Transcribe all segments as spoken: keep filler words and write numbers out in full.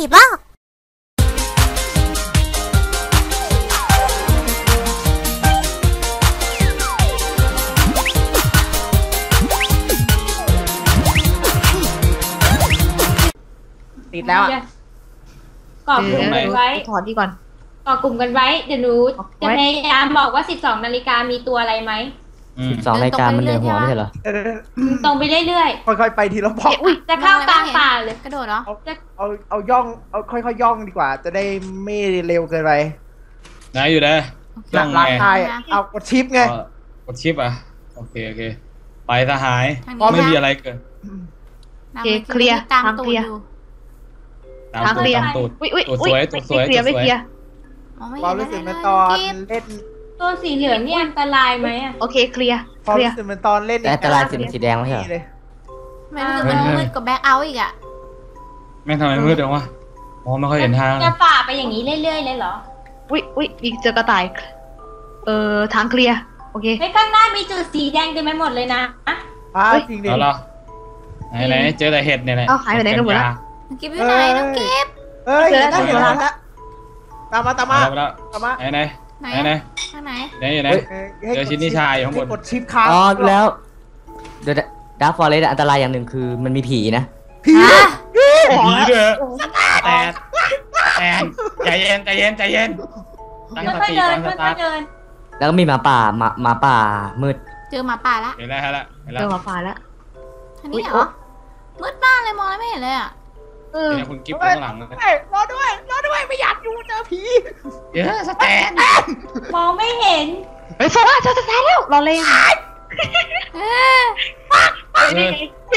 ผีบ้าติดแล้วอะกอดกลุ่มกันไว้ถอดดีก่อนกอดกลุ่มกันไว้เดี๋ยวหนูจะพยายามบอกว่าสิบสองนาฬิกามีตัวอะไรไหมสิบสองนาฬิกามันเดินหัวไม่ใช่เหรอตรงไปเรื่อยๆค่อยๆไปทีละพอจะเข้ากลางป่าเลยกระโดดเนาะเอาเอาย่องเอาค่อยๆย่องดีกว่าจะได้ไม่เร็วเกินไปไหนอยู่นะย่องไงเอากดชิปไงกดชิปอะโอเคโอเคไปสหายไม่มีอะไรเกินเคลียร์ตามตัวอยู่ตามตัวตามตัวตัวสวยตัวสวยตัวสวยความรู้สึกมันตอนเล่นตัวสีเหลืองนี่อันตรายไหมอ่ะโอเคเคลียร์ความรู้สึกมันตอนเล่นอันตรายสีแดงไม่ใช่เหรอมันมันมืดกับแบ็คเอาท์อีกอ่ะแม่งทำไมมืดจังวะมองไม่ค่อยเห็นทางจะฝ่าไปอย่างนี้เรื่อยๆเลยเหรออุ้ยอุ้ยมีเจอกระต่ายเอ่อทางเคลียร์โอเคไปข้างหน้ามีจุดสีแดงเต็มไปหมดเลยนะอ่ะจริงดิแล้วไหนๆเจอแต่เห็ดเนี่ยไหนเอาหายไปไหนกันหมดแล้วเก็บอยู่ไหนน้องเก็บเฮ้ยเห็นแล้วเห็นแล้วตามมาตามมาตามมาไหนไหนไหนไหนไหนไหนอยู่ไหนเดี๋ยวชิ้นนี้ชายข้างบนกดชิปค้างอ๋อแล้วเดี๋ยวดาร์ฟฟอเรสต์อันตรายอย่างหนึ่งคือมันมีผีนะผีผีเด้อแต่แต่ใจเย็นใจเย็นใจเย็นตั้งสติตั้งสติแล้วก็มีหมาป่าหมาหมาป่ามืดเจอหมาป่าละเห็นแล้วฮะละเจอหมาป่าละอันนี้เหรอมืดมากเลยมองไม่เห็นเลยอ่ะเห็นคุณกิ๊บข้างหลังนะรอด้วยรอด้วยไม่อยากอยู่เจอผีเดี๋ยวสแตนมองไม่เห็นไอ้โซ่เจอสแตนแล้วรอเลยยัง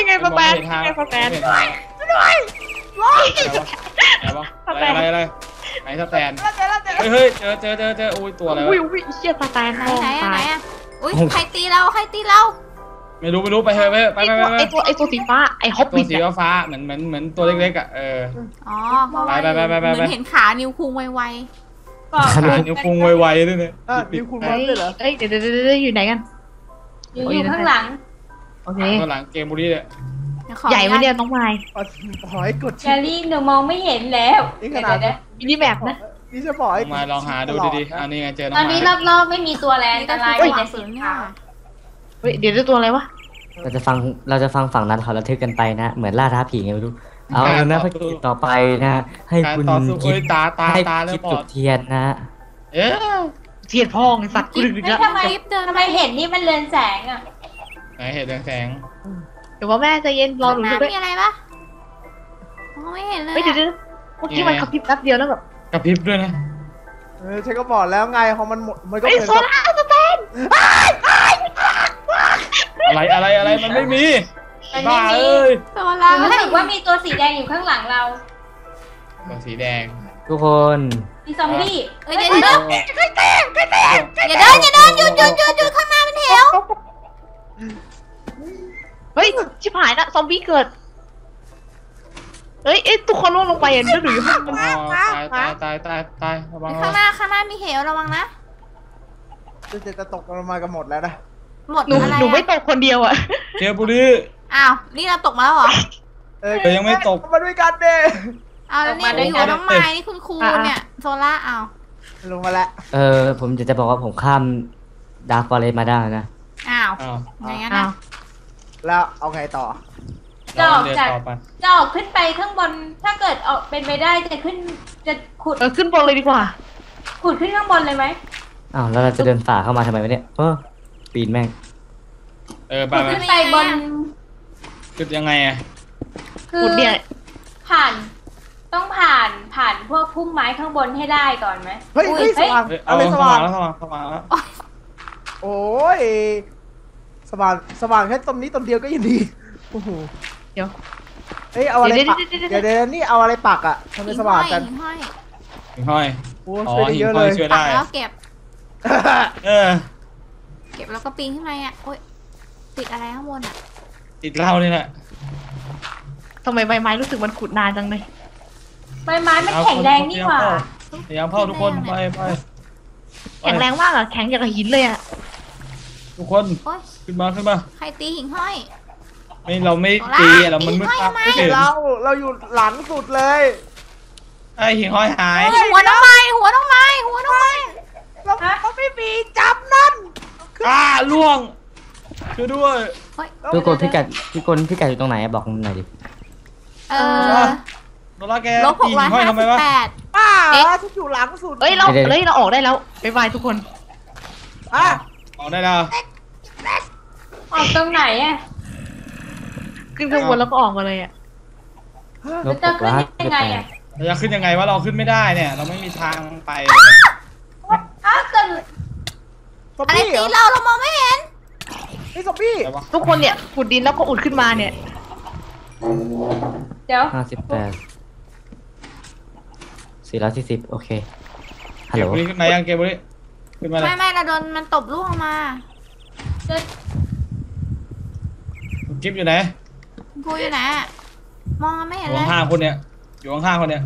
ไงประแปนยังไงประแปนด้วยด้วยรออะไรอะไรอะไรไหนสแตนเฮ้ยเจอเจอเจอเจออุ้ยตัวอะไรอุ้ยอุ้ยเชี่ยสแตนไหนไหนไหนอ่ะอุ้ยใครตีเราใครตีเราไม่รู้ไม่รู้ไปเถอะไปไปไปไอตัวไอตัวสีฟ้าไอฮอปปี้ตัวสีฟ้าเหมือนเหมือนเหมือนตัวเล็กๆอ่ะเอออ๋อไปไปไปไปไปเห็นขานิ้วคุงไวๆก็ขานิ้วคุงไวๆด้วยเนี่ยนิ้วคุงไวด้วยเหรอเอ้ยเดี๋ยวเดี๋ยวอยู่ไหนกันอยู่ข้างหลังโอเคข้างหลังเกมบุรีเนี่ยใหญ่ไม่เดียวน้องไม้หอยกดชิลลี่หนูมองไม่เห็นแล้วนี่ขนาดมินิแมปนะนี่จะบอกมาลองหาดูดีๆอันนี้ไงเจอน้องไม้ตอนนี้รอบๆไม่มีตัวแรงอะไรมีแต่สีขาวเดี๋ยวจะตัวอะไรวะเราจะฟังเราจะฟังฝั่งนั้นเขาระทึกกันไปนะเหมือนล่าท้าผีไงไม่รู้เอาแล้วนะภารกิจต่อไปนะให้คุณคิดตาตาตาเลยจุดเทียนนะเอ๊ะเทียนพองสัตว์กลืนนะทำไมเดินทำไมเห็นนี่มันเรืองแสงอ่ะไหนเห็นเรืองแสงเดี๋ยวว่าแม่จะเย็นรอหนูด้วยมีอะไรปะไม่เห็นเลยเดี๋ยวเมื่อกี้มันกระพริบแป๊บเดียวแล้วแบบกระพริบด้วยนะเออฉันก็บอกแล้วไงพอมันหมดมันก็เป็นโซล่าสเตนอะไรอะไรอะไรมันไม่มีบ้าเอ้ยตัวเรารู้สึกว่ามีตัวสีแดงอยู่ข้างหลังเราตัวสีแดงทุกคนมีซอมบี้เอ้ยเดี๋ยวเดี๋ยวอย่าเดินอย่าเดินหยุดหยุดหยุดหยุดข้างหน้ามันเหวเฮ้ยชิบหายละซอมบี้เกิดเอ้ยเอ้ยตัวคนล่วงลงไปเห็นแล้วหนูอยู่ข้างหน้าตายตายตายตายระวังข้างหน้าข้างหน้ามีเหวระวังนะจะตกลงมากันหมดแล้วนะหมดหนูหนูไม่ตกคนเดียวอะเจอบุรีอ้าวนี่เราตกมาแล้วเหรอเออยังไม่ตกมาด้วยกันเด้เอาแล้วนี่เราอยู่กับน้องไม้นี่คุณครูเนี่ยโซล่าเอาลงมาแล้วเออผมจะจะบอกว่าผมข้ามดาร์ฟฟอเรสต์มาได้นะอ้าวอย่างงั้นนะแล้วเอาไงต่อจะออกจากจะออกขึ้นไปข้างบนถ้าเกิดออกเป็นไปได้จะขึ้นจะขุดขึ้นบนเลยดีกว่าขุดขึ้นข้างบนเลยไหมอ้าวแล้วเราจะเดินฝ่าเข้ามาทำไมวะเนี่ยเออปีนแม่งเออไปขึ้นไปบนขึ้นยังไงอะคือผ่านต้องผ่านผ่านพวกพุ่มไม้ข้างบนให้ได้ก่อนไหมเฮ้ยสว่างเอาสว่างแล้วสว่างสว่างแล้วโอ้ยสว่างสว่างแค่ตรงนี้ตรงเดียวก็ยังดีโอ้โหเดี๋ยวเฮ้ยเอาอะไรปักเดี๋ยวเดี๋ยวนี่เอาอะไรปักอะทำไมสว่างกันหิ้งห้อยหิ้งห้อยโอ้ช่วยได้เยอะเลยช่วยได้แล้วเก็บเออเก็บแล้วก็ปีนขึ้นมาอ่ะโอ๊ยติดอะไรข้างบนอ่ะติดเหล้าเลยแหละทำไมใบไม้รู้สึกมันขุดนานจังเลยใบไม้มันแข็งแรงนี่หว่าพยายามเข้าทุกคนไปไปแข็งแรงมากอ่ะแข็งอย่างกับหินเลยอ่ะทุกคนขึ้นมาขึ้นมาใครตีหิ่งห้อยไม่เราไม่ตีเรามันมืดเราเราอยู่หลังสุดเลย ไอ้หิ่งห้อยหายหัวน้องไม้หัวน้องไม้หัวน้องไม้เราเขาไม่มีจับนั่นอ่าล่วงช่วยด้วยพี่กนพี่กัดพี่กนพี่กัดอยู่ตรงไหนบอกหน่อยดิเออโนราแกลบหกร้อยห้าสิบแปดป้าทุกอยู่หลังสุดเฮ้ยเราเฮ้ยเราออกได้แล้วไปวายทุกคนอ่ะออกได้แล้วออกตรงไหนอ่ะขึ้นข้างบนแล้วก็ออกมาเลยอ่ะแล้วจะขึ้นยังไงอ่ะเราจะขึ้นยังไงว่าเราขึ้นไม่ได้เนี่ยเราไม่มีทางไปอ้าวเกิดอะไรตีเราเรามองไม่เห็นไอ้ซอมบี้ทุกคนเนี่ยขุดดินแล้วก็อุดขึ้นมาเนี่ยเดี๋ยวห้าสิบแปดสี่ร้อยสี่สิบโอเคฮัลโหลขึ้นมายังเกมบุรีขึ้นมาไม่ไม่เราโดนมันตบลูกออกมาจิ๊บอยู่ไหนกูอยู่ไหนมองไม่เห็นเลยห้าคนเนี่ยอยู่ข้างๆคนเนี่ย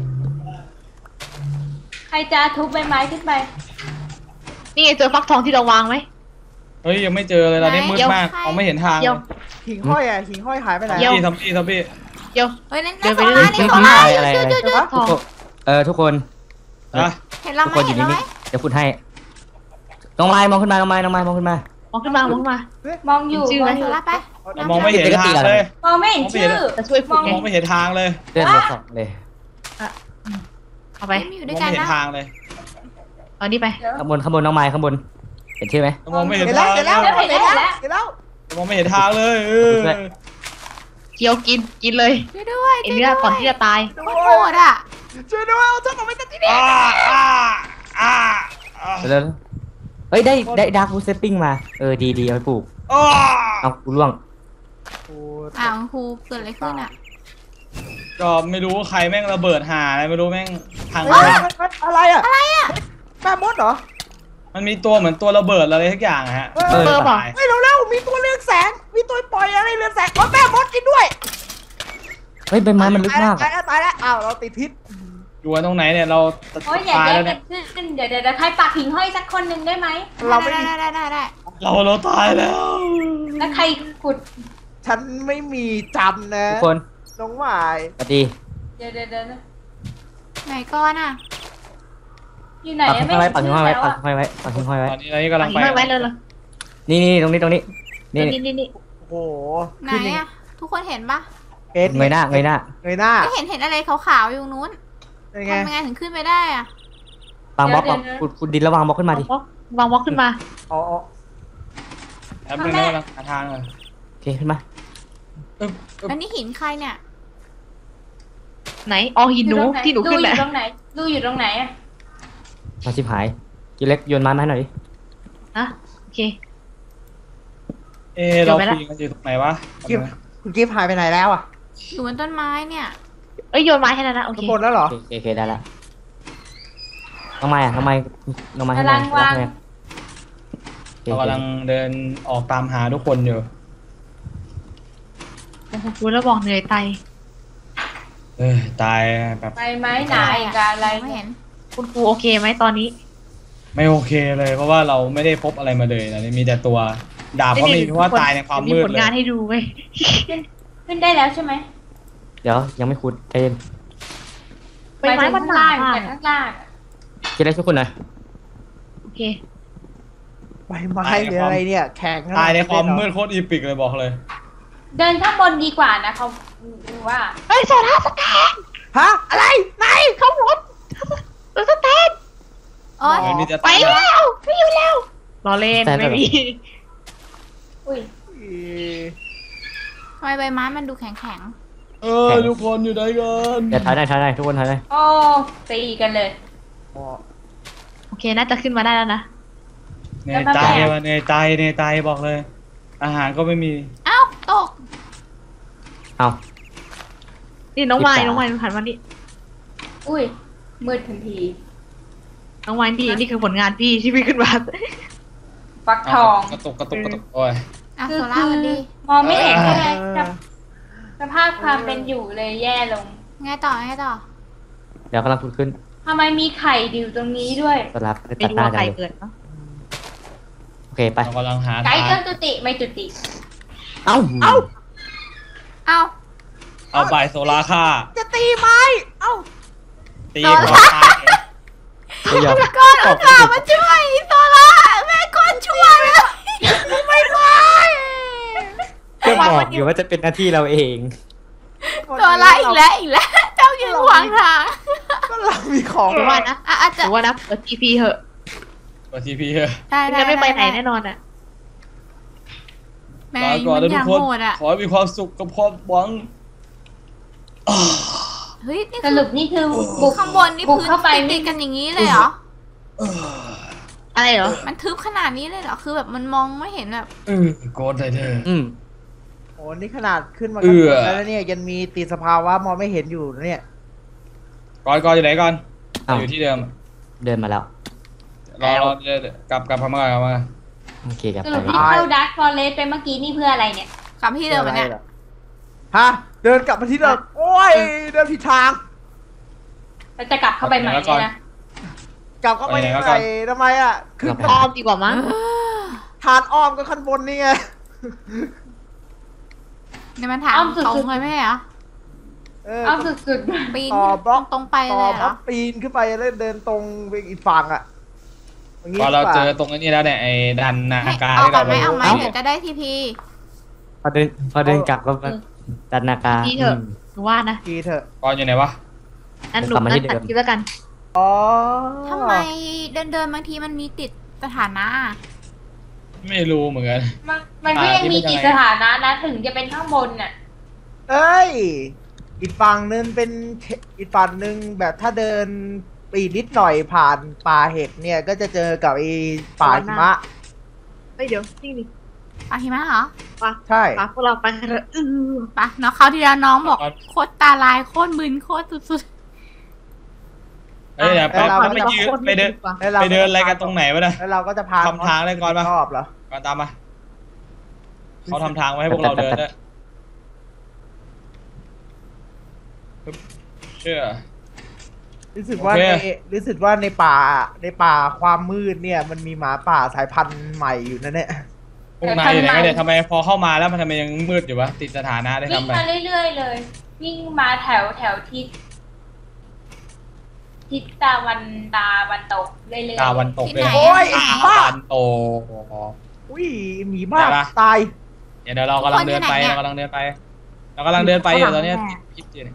ใครจะทุบใบไม้ขึ้นไปนี่ไงเจอฟักทองที่เราวางไหมเฮ้ยยังไม่เจอเลยเราเนี่ยมืดมากเราไม่เห็นทางหิ่งห้อยอ่ะหิ่งห้อยหายไปไหนทำพี่ทำพี่ทำพี่เดี๋ยวเฮ้ยนั่นนั่นนี่ของอะไรอะไรเออทุกคนเห็นเราไหมเห็นเราไหมเดี๋ยวพูดให้น้องไม้มองขึ้นมาน้องไม้น้องไม้มองขึ้นมามองขึ้นมามองมามองอยู่มองอยู่ละไปมองไม่เห็นทางเลยมองไม่เห็นชื่อจะช่วยมองมองไม่เห็นทางเลยเดินไปสองเลยเอาไปมองไม่เห็นทางเลยเอานี่ไปข้างบนข้างบนน้องไม้ข้างบนเห็นชื่อไหมมองไม่เห็นทางแล้วเห็นแล้วเห็นแล้วมองไม่เห็นทางเลยเกี่ยวกินกินเลยช่วยด้วยเอ็นเนื้อก่อนที่จะตายโคตรโหดอ่ะช่วยด้วยเอาช่างออกไปจากที่นี่แล้วเฮ้ยได้ได้ดาร์ควูดเซปปิ้งมาเออดีดีเอาไปปลูกเอากูล่วงอ้าวครูเกิดอะไรขึ้นอ่ะก็ไม่รู้ใครแม่งระเบิดหาอะไรไม่รู้แม่งทางอะไรอ่ะอะไรอ่ะแม่มดเหรอมันมีตัวเหมือนตัวระเบิดอะไรทุกอย่างฮะเออตายไม่รู้แล้วมีตัวเรืองแสงมีตัวปล่อยอะไรเรืองแสงโอ้แม่มดกินด้วยเฮ้ยใบไม้มันลึกมากตายแล้วตายแล้วอ้าวเราติดพิษอยู่ตรงไหนเนี่ยเราตายแล้วเนี่ยเดี๋ยวเดี๋ยวใครปากหิ่งห้อยสักคนหนึ่งได้ไหมเราได้ได้ได้ได้เราเราตายแล้วแล้วใครขุดฉันไม่มีจำนะทุกคนน้องวายสวัสดีเดี๋ยวเดี๋ยวเดี๋ยวไหนก้อนอ่ะอยู่ไหนไม่ปักหิ่งห้อยไว้ปักหิ่งห้อยไว้ปักหิ่งห้อยไว้ตอนนี้เรากำลังไปนี่นี่ตรงนี้ตรงนี้นี่นี่นี่โอ้โหไหนอ่ะทุกคนเห็นปะเงยหน้าเงยหน้าเงยหน้าไม่เห็นเห็นอะไรขาวๆอยู่นู้นทำยังไงถึงขึ้นไปได้อะวางบล็อกคุณดินระวังบล็อกขึ้นมาดิวางบล็อกขึ้นมาอ๋อแอปเปิ้ลได้แล้วหาทางเลยโอเคขึ้นมาอันนี้หินใครเนี่ยไหนอ๋อหินหนูที่หนูขึ้นแหละดูอยู่ตรงไหนดูอยู่ตรงไหนอะมาชิบหายกิเล็กโยนมาให้หน่อยดิอะโอเคเออเราปีกันอยู่ตรงไหนวะคุณกิฟหายไปไหนแล้วอะอยู่บนต้นไม้เนี่ยเอ้ยโยนไม้ให้แล้วนะโอเคหมดแล้วเหรอโอเคได้แล้วทำไมอ่ะทำไมทำไมให้เราเรากำลังเดินออกตามหาทุกคนอยู่ขอบคุณแล้วบอกเหนื่อยตายเออตายแบบไปไหมไหนกันอะไรไม่เห็นคุณครูโอเคไหมตอนนี้ไม่โอเคเลยเพราะว่าเราไม่ได้พบอะไรมาเลยนะมีแต่ตัวดาบเขามีเพราะว่าตายในความมืดเลยมีผลงานให้ดูไหมขึ้นได้แล้วใช่ไหมเดี๋ยวยังไม่ขุดใจเย็นไปไม้มันหนาแต่ข้างล่างจะได้ช่วยคุณหน่อยโอเคใบไม้หรืออะไรเนี่ยแข็งตายในความมืดโคตรอีปิกเลยบอกเลยเดินข้างบนดีกว่านะเขาว่าเฮ้ยโซล่าสแตนฮะอะไรไหนเขาหมดโซล่าสแตนอ๋อไปแล้วไม่อยู่แล้วรอเล่นไม่มีอุ้ยทำไมใบไม้มันดูแข็งแข็งเออทุกคนอยู่ไหนกันเดี๋ยวถ่ายได้ถ่ายได้ทุกคนถ่ายได้โอ้ตีกันเลยโอเคน่าจะขึ้นมาได้แล้วนะในใจในใจในใจบอกเลยอาหารก็ไม่มีเอ้าตกเอ้านี่น้องวายน้องวายผ่านวันนี้อุ้ยมืดทันทีน้องวายพี่นี่คือผลงานพี่ที่พี่ขึ้นมาฟักทองกระตุกกระตุกกระตุกโอ้ยอ่ะโซล่าวันนี้มองไม่เห็นเลยสภาพความเป็นอยู่เลยแย่ลงไงต่อไงต่อเดี๋ยวกำลังขุดขึ้นทำไมมีไข่ดิวตรงนี้ด้วยสลับไปตัดหน้าไก่เกิดโอเคไปกำลังหาไก่เกิดจุติไม่จุติเอ้าเอ้าเอ้าเอาใบโซล่าค่ะจะตีไหมเอ้า ตีหัวตายแล้วก็เอากลับมาช่วยโซล่าแม่คนช่วยไม่ไหวก็บอกอยู่ว่าจะเป็นหน้าที่เราเองโซล่าอีกแล้วอีกแล้วเจ้ายืนขวางทางก็เรามีของว่านะอาจจะว่านะเปิดทีพีเหอะเปิดทีพีเหอะจะไม่ไปไหนแน่นอนอ่ะแม่ก่อนแล้วทุกคนขอให้มีความสุขกับความหวังเฮ้ยสรุปนี่คือบุกข้างบนนี่พื้นไปติดกันอย่างนี้เลยเหรออะไรเหรอมันทึบขนาดนี้เลยเหรอคือแบบมันมองไม่เห็นแบบอือโกดเลยเธออือโอ้นี่ขนาดขึ้นมาแล้วเนี่ยยังมีติดสภาวะมองไม่เห็นอยู่เนี่ยก่อนก่อนอยู่ไหนก่อนอยู่ที่เดิมเดินมาแล้วรอรอกลับกลับพม่ากลับมาโอเคกลับสรุปที่เข้าดักฟอเรสไปเมื่อกี้นี่เพื่ออะไรเนี่ยกลับที่เดิมมาเนี่ยฮะเดินกลับมาที่เดิมโอ้ยเดินผิดทางเราจะกลับเข้าไปใหม่นะกลับเข้าไปใหม่ทำไมอ่ะคืออ้อมดีกว่ามั้งทานอ้อมก็ขั้นบนนี่ไงเนี่ยมันทางตรงเลยไหมอ่ะอ้อมสุดๆปีนต่อบล็อกตรงไปเลยอ่ะปีนขึ้นไปแล้วเดินตรงไปอีกฝั่งอ่ะพอเราเจอตรงนี้แล้วเนี่ยไอ้ดันนาการที่เราไปเอาไหมเดี๋ยวจะได้ทีพีพอเดินพอเดินกลับก็ดันนาการทีเถอะว่านะทีเถอะก่อนอยู่ไหนวะอันหนุ่มนั่นตัดคลิปแล้วกันอ๋อทำไมเดินเดินบางทีมันมีติดสถานะไม่รู้เหมือนกันมันก็ยังมีติดสถานะนะถึงจะเป็นข้างบนน่ะเอ้ยอีกฝั่งนึงเป็นอีกฝั่งนึงแบบถ้าเดินปีนิดหน่อยผ่านป่าเห็ดเนี่ยก็จะเจอกับไอ้ป่าหิมะเฮ้ยเดี๋ยวนี่นี่ป่าหิมะเหรอป่ะใช่ป่ะพวกเราไปกันเถอะอือป่ะเนาะเขาที่แล้วน้องบอกโคตรตาลายโคตรมึนโคตรสุดๆเฮ้ยไปเราไปยืนไปเดินไปเดินอะไรกันตรงไหนวะเนี่ยแล้วเราก็จะพาทำทางเลยก่อนป่ะชอบเหรอมาตามมาเขาทำทางไว้ให้พวกเราเดินเนี่ยเชื่อรู้สึกว่าในรู้สึกว่าในป่าในป่าความมืดเนี่ยมันมีหมาป่าสายพันธุ์ใหม่อยู่นั่นแหละพวกนายอยู่ไหนเนี่ยทำไมพอเข้ามาแล้วมันทำไมยังมืดอยู่วะติดสถานะได้ทำไมวิ่งมาเรื่อยๆเลยวิ่งมาแถวแถวทิศทิศตะวันตาวันตกเรื่อยๆตาวันตกเลยโอ้ยตาวันตกอุ้ยหมีบ้าตายเดี๋ยวเรากำลังเดินไปเรากำลังเดินไปเรากำลังเดินไปอยู่ตอนนี้พิจิตร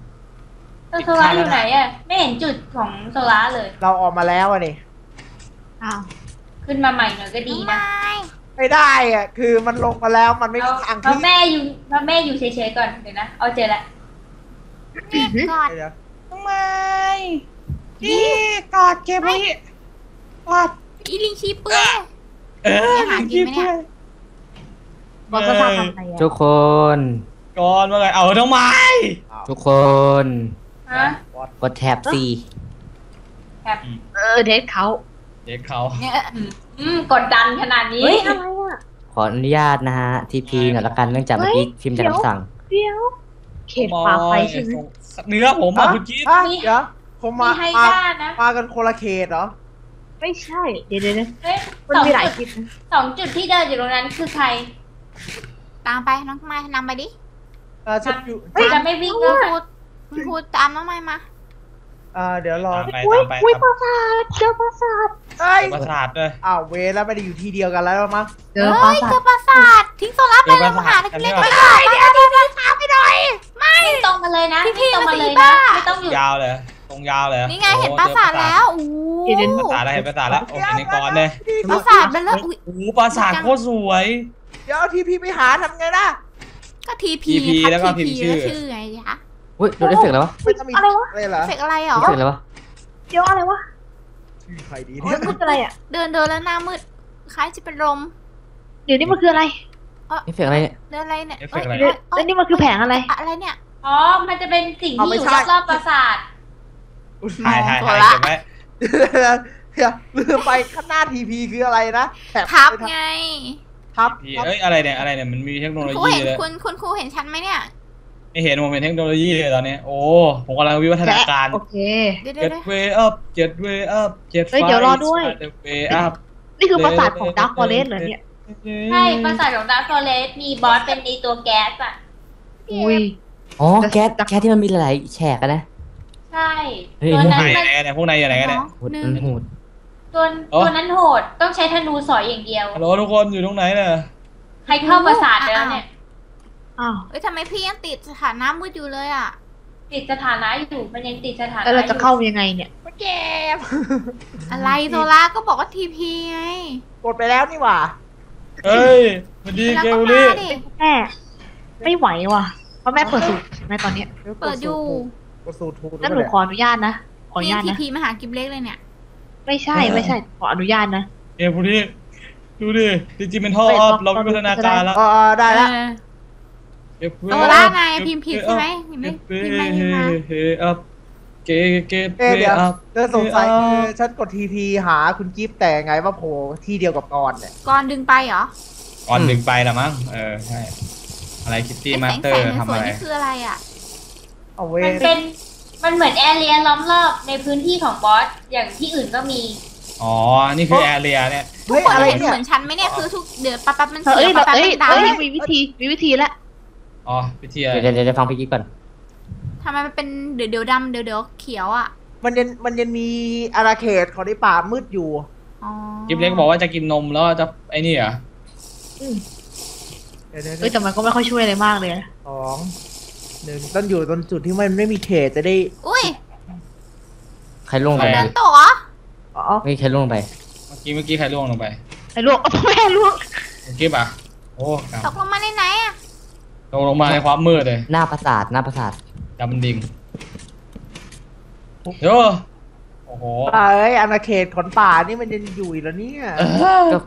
โซล่าอยู่ไหนอ่ะไม่เห็นจุดของโซล่าเลยเราออกมาแล้วอ่ะนี่อ้าวขึ้นมาใหม่หน่อยก็ดีนะไม่ได้อ่ะคือมันลงมาแล้วมันไม่มีทางที่แม่อยู่แม่อยู่เฉยๆก่อนเดี๋ยวนะเอาเจอละนี่กอดทำไมนี่กอดเก็บไว้กอดอีลิงชีเปื้อนเออหากินไหมเนี่ยกอดโซล่าทำอะไรอ่ะทุกคนกอดว่าไงเอาต้องไม้ทุกคนกดแถบซีแถบเออเดทเขาเดทเขากดดันขนาดนี้ขออนุญาตนะฮะทีพีหน่อยละกันเนื่องจากเมื่อกี้ทีมจะรับสั่งเดี๋ยวเขตป่าไปใช่ไหมเนื้อผมมาคุณกิ๊ดนี่เหรอผมมามากันคนละเขตเหรอไม่ใช่เดี๋ยวเดี๋ยวมันมีหลายจุดสองจุดที่เดินอยู่ตรงนั้นคือใครตามไปน้องไม้นำไปดิจะไม่วิ่งแล้วคุณครูตามน้องไม้มาเดี๋ยวรออุ้ยอุ้ยประสาทเจอประสาทเฮ้ยประสาทเลยอ้าวเวแล้วไม่ได้อยู่ที่เดียวกันแล้วมั้งเฮ้ยเจอประสาททิ้งโซล่าไปแล้วมาหาที่เล่นไม่ได้เดี๋ยวทิ้งประสาทไปหน่อยไม่ตรงมาเลยนะไม่ตรงมาเลยนะไม่ต้องอยู่ยาวเลยตรงยาวเลยนี่ไงเห็นประสาทแล้วอู้เห็นประสาทแล้วเห็นประสาทแล้วโอ้ยในกรเลยประสาทมันเลิศอู้ประสาทโคตรสวยเดี๋ยวทีพีไปหาทำไงล่ะก็ทีพีแล้วก็ทีพีชื่อไงคะเฮ้ยโดนเอฟเฟกต์แล้ววะอะไรวะเอฟเฟกต์อะไรหรอเอฟเฟกต์อะไรวะเดี๋ยวอะไรวะชื่อใครดีเนี่ยมืดอะไรอ่ะเดินเดินแล้วหน้ามืดคล้ายจะเป็นลมเดี๋ยวนี่มันคืออะไรเอฟเฟกต์อะไรเนี่ยเดินอะไรเนี่ยแล้วนี่มันคือแผงอะไรอะไรเนี่ยอ๋อมันจะเป็นสิ่งที่อยู่รอบปราสาทหายหายหายเก็บไว้ลืมไปข้างหน้าทีพีคืออะไรนะทับไงครับเอ้ยอะไรเนี่ยอะไรเนี่ยมันมีเทคโนโลยีเลยคุณคุณครูเห็นฉันไหมเนี่ยไม่เห็นผมเห็นเทคโนโลยีเลยตอนนี้โอ้ผมกำลังวิวัฒนาการโอเคเจ็ดเวอัพเจ็ดเวอัพเจ็ดไฟเดี๋ยวรอด้วยนี่คือปราสาทของดาร์คฟอเรสต์เหรอเนี่ยใช่ปราสาทของดาร์คฟอเรสต์มีบอสเป็นในตัวแก๊สอ่ะอุ้ยอ๋อแก๊สแก๊สที่มันมีหลายแฉกนะ ใช่ตัวนั้นมันเนี่ยพวกนายอยู่ไหนกันเนี่ยหนึ่งโหดตัวตัวนั้นโหดต้องใช้ธนูสอยอย่างเดียวโหลทุกคนอยู่ตรงไหนเนี่ยใครเข้าปราสาทแล้วเนี่ยอ้าวเอ้ยทำไมพี่ยังติดสถานะมืดอยู่เลยอ่ะติดสถานะอยู่มันยังติดสถานะแล้วเราจะเข้ายังไงเนี่ยเจ็บอะไรโซล่าก็บอกว่าทีพีไงกดไปแล้วนี่หว่าเฮ้ยมันดีเกลลี่แม่ไม่ไหวว่ะเพราะแม่เปิดสูตรใช่ไหมตอนนี้เปิดอยู่เปิดสูตรนั่นหนูขออนุญาตนะขออนุญาตนะทีพีมาหากิมเล็กเลยเนี่ยไม่ใช่ไม่ใช่ขออนุญาตนะเกลลี่ดูดิจริงๆเป็นท่อออฟเราไม่พัฒนาการแล้วอ๋อได้แล้วโซล่าไงพิมพ์ผิดใช่ไหมพิมพ์ไม่พิมพ์ไม่มาเกเกเกเดี๋ยวเรื่องสงสัยฉันกดทีพีหาคุณกิฟแต่ไงว่าโผล่ที่เดียวกับกอนเนี่ยกอนดึงไปเหรอกอนดึงไปละมั้งเออใช่อะไรคิตตี้มาสเตอร์ทำอะไรคืออะไรอ่ะมันเป็นมันเหมือนแอเรียล้อมรอบในพื้นที่ของบอสอย่างที่อื่นก็มีอ๋อนี่คือแอเรียเนี่ยทุกคนเห็นเหมือนฉันไหมเนี่ยคือทุกเดี๋ยวปั๊บปั๊บมันเสียปั๊บปั๊บมันด่ามีวิธีมีวิธีละอ๋อวิธีเดี๋ยวเดี๋ยวฟังพี่กิ๊กก่อนทำไมมันเป็นเดี๋ยวเดี๋ยวดำเดี๋ยวเดี๋ยวเขียวอ่ะมันยังมันยังมีอาณาเขตของในป่ามืดอยู่อ๋อกิ๊บเล็กบอกว่าจะกินนมแล้วจะไอ้นี่เหรอเอ้ยแต่มันก็ไม่ค่อยช่วยอะไรมากเลยสองหนึ่งต้องอยู่ตรงจุดที่มันไม่มีเขตจะได้อุ้ยใครล่วงไปเดินต่ออ๋อไม่ใครล่วงไปเมื่อกี้เมื่อกี้ใครล่วงลงไปใครล่วงอ๋อแม่ล่วงกิ๊บอ่ะโอ้ตกลงมาในไหนอ่ะตกลงมาในความมืดเลยหน้าปราสาทหน้าปราสาทดำมันดิ่งเยอะโอ้โหเอ้ยอาณาเขตขนป่านี่มันยังอยู่แล้วเนี่ยก็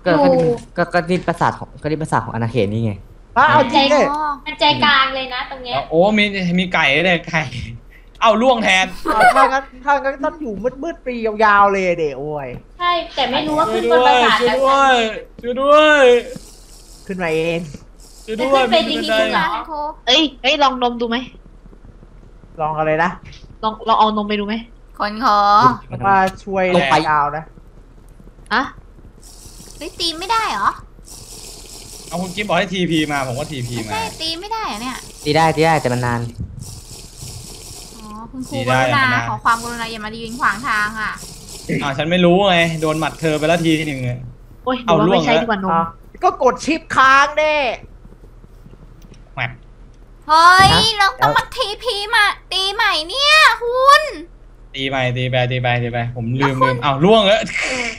ก็ก็ดิปราสาทของก็ดิปราสาทของอาณาเขตนี่ไงป้าเอาใจเลยมันใจกลางเลยนะตรงเนี้ยโอ้มีมีไก่เลยไก่เอาล่วงแทนถ้างั้นถ้างั้นต้องอยู่มืดๆปียาวๆเลยเดี๋ยวโอ้ยใช่แต่ไม่รู้ว่าขึ้นบนปราสาทช่วยด้วยช่วยด้วยขึ้นมาเองช่วยด้วยไปดีๆเหรอเอ้ยเอ้ยลองนมดูไหมลองอะไรนะลองลองเอานมไปดูไหมคนขอมาช่วยลงไปยาวนะอะไม่ตีไม่ได้หรอเอาคุณกิ๊บบอกให้ทีพีมาผมก็ทีพีมาตีไม่ได้เนี่ยตีได้ตีได้แต่มันนานอ๋อคุณครูกรุณาขอความกรุณาอย่ามายืนขวางทางอ่ะอ๋อฉันไม่รู้ไงโดนหมัดเธอไปแล้วทีหนึ่งโอ้ยเอาล่วงแล้วก็กดชิปค้างเด้เฮ้ยเราต้องมาทีพีมาตีใหม่เนี่ยคุณตีใหม่ตีไปตีไปตีไปผมลืมลืมอ้าวล่วงแล้ว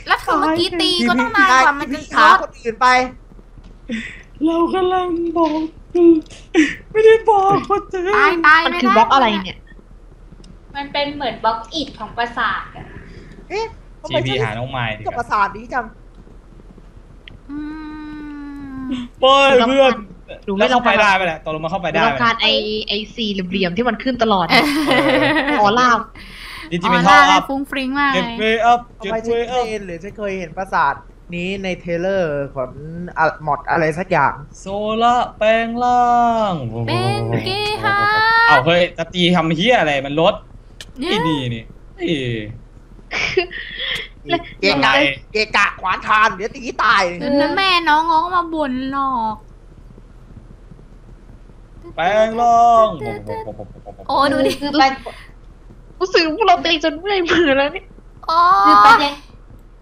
แล้วเมื่อกี้ตีก็ต้องมาก่อนมันจะช้าคนอื่นไปเรากำลังบอกไม่ได้บอกคนเจอตายตายมันคือบล็อกอะไรเนี่ยมันเป็นเหมือนบล็อกอิฐของปราสาทอ่ะเอ๊ะทีพีหาน้องไม้กับปราสาทนี้จังเปิดเพื่อนดูไม่เข้าไปได้ไปแหละตกลงมาเข้าไปได้การไอไอซีเหลี่ยมที่มันขึ้นตลอดออร่าดิจิเมนท่ออัพฟุ้งฟริ้งมากเลยเจ็ดอัพเจ็ดอัพหรือจะเคยเห็นปราสาทนี้ในเทเลอร์ของหมดอะไรสักอย่างโซล่าแปลงล่างเป็นเกฮาเอาเฮ้ยตะตีทำเฮี้ยอะไรมันลดนี่นี่นี่เกะกะเกะกะขวานทานเดี๋ยวตีตายนั่นแม่น้องง้อมาบ่นหรอกแปลงล่องโอ้ดูดิคือแปลงรู้สึกพวกเราตีจนเมื่อยมือแล้วนี่โอ้คือแปลง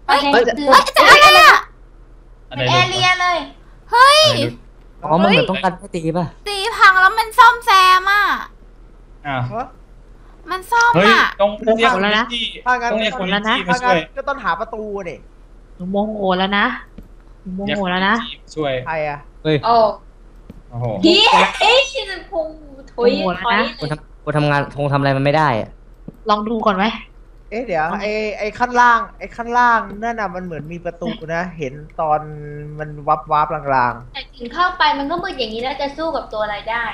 เฮ้ยจะอะไรอ่ะแอเรียเลยเฮ้ยอ๋อมันเหมือนต้องการตีป่ะตีพังแล้วมันซ่อมแซมอ่ะอ่ามันซ่อมอ่ะต้องเรียกคนแล้วนะต้องเรียกคนแล้วนะก็ต้องหาประตูเนี่ยโมโหแล้วนะโมโหแล้วนะช่วยใครอ่ะเฮ้ยพี่เอ๊ะชินพงถุยนะคนทำงานคงทำอะไรมันไม่ได้ลองดูก่อนไหมเอ๊ะเดี๋ยวไอไอขั้นล่างไอขั้นล่างนั่นน่ะมันเหมือนมีประตูนะเห็นตอนมันวับวับลางๆแต่ถึงเข้าไปมันก็มืดอย่างนี้แล้วจะสู้กับตัวอะไรได้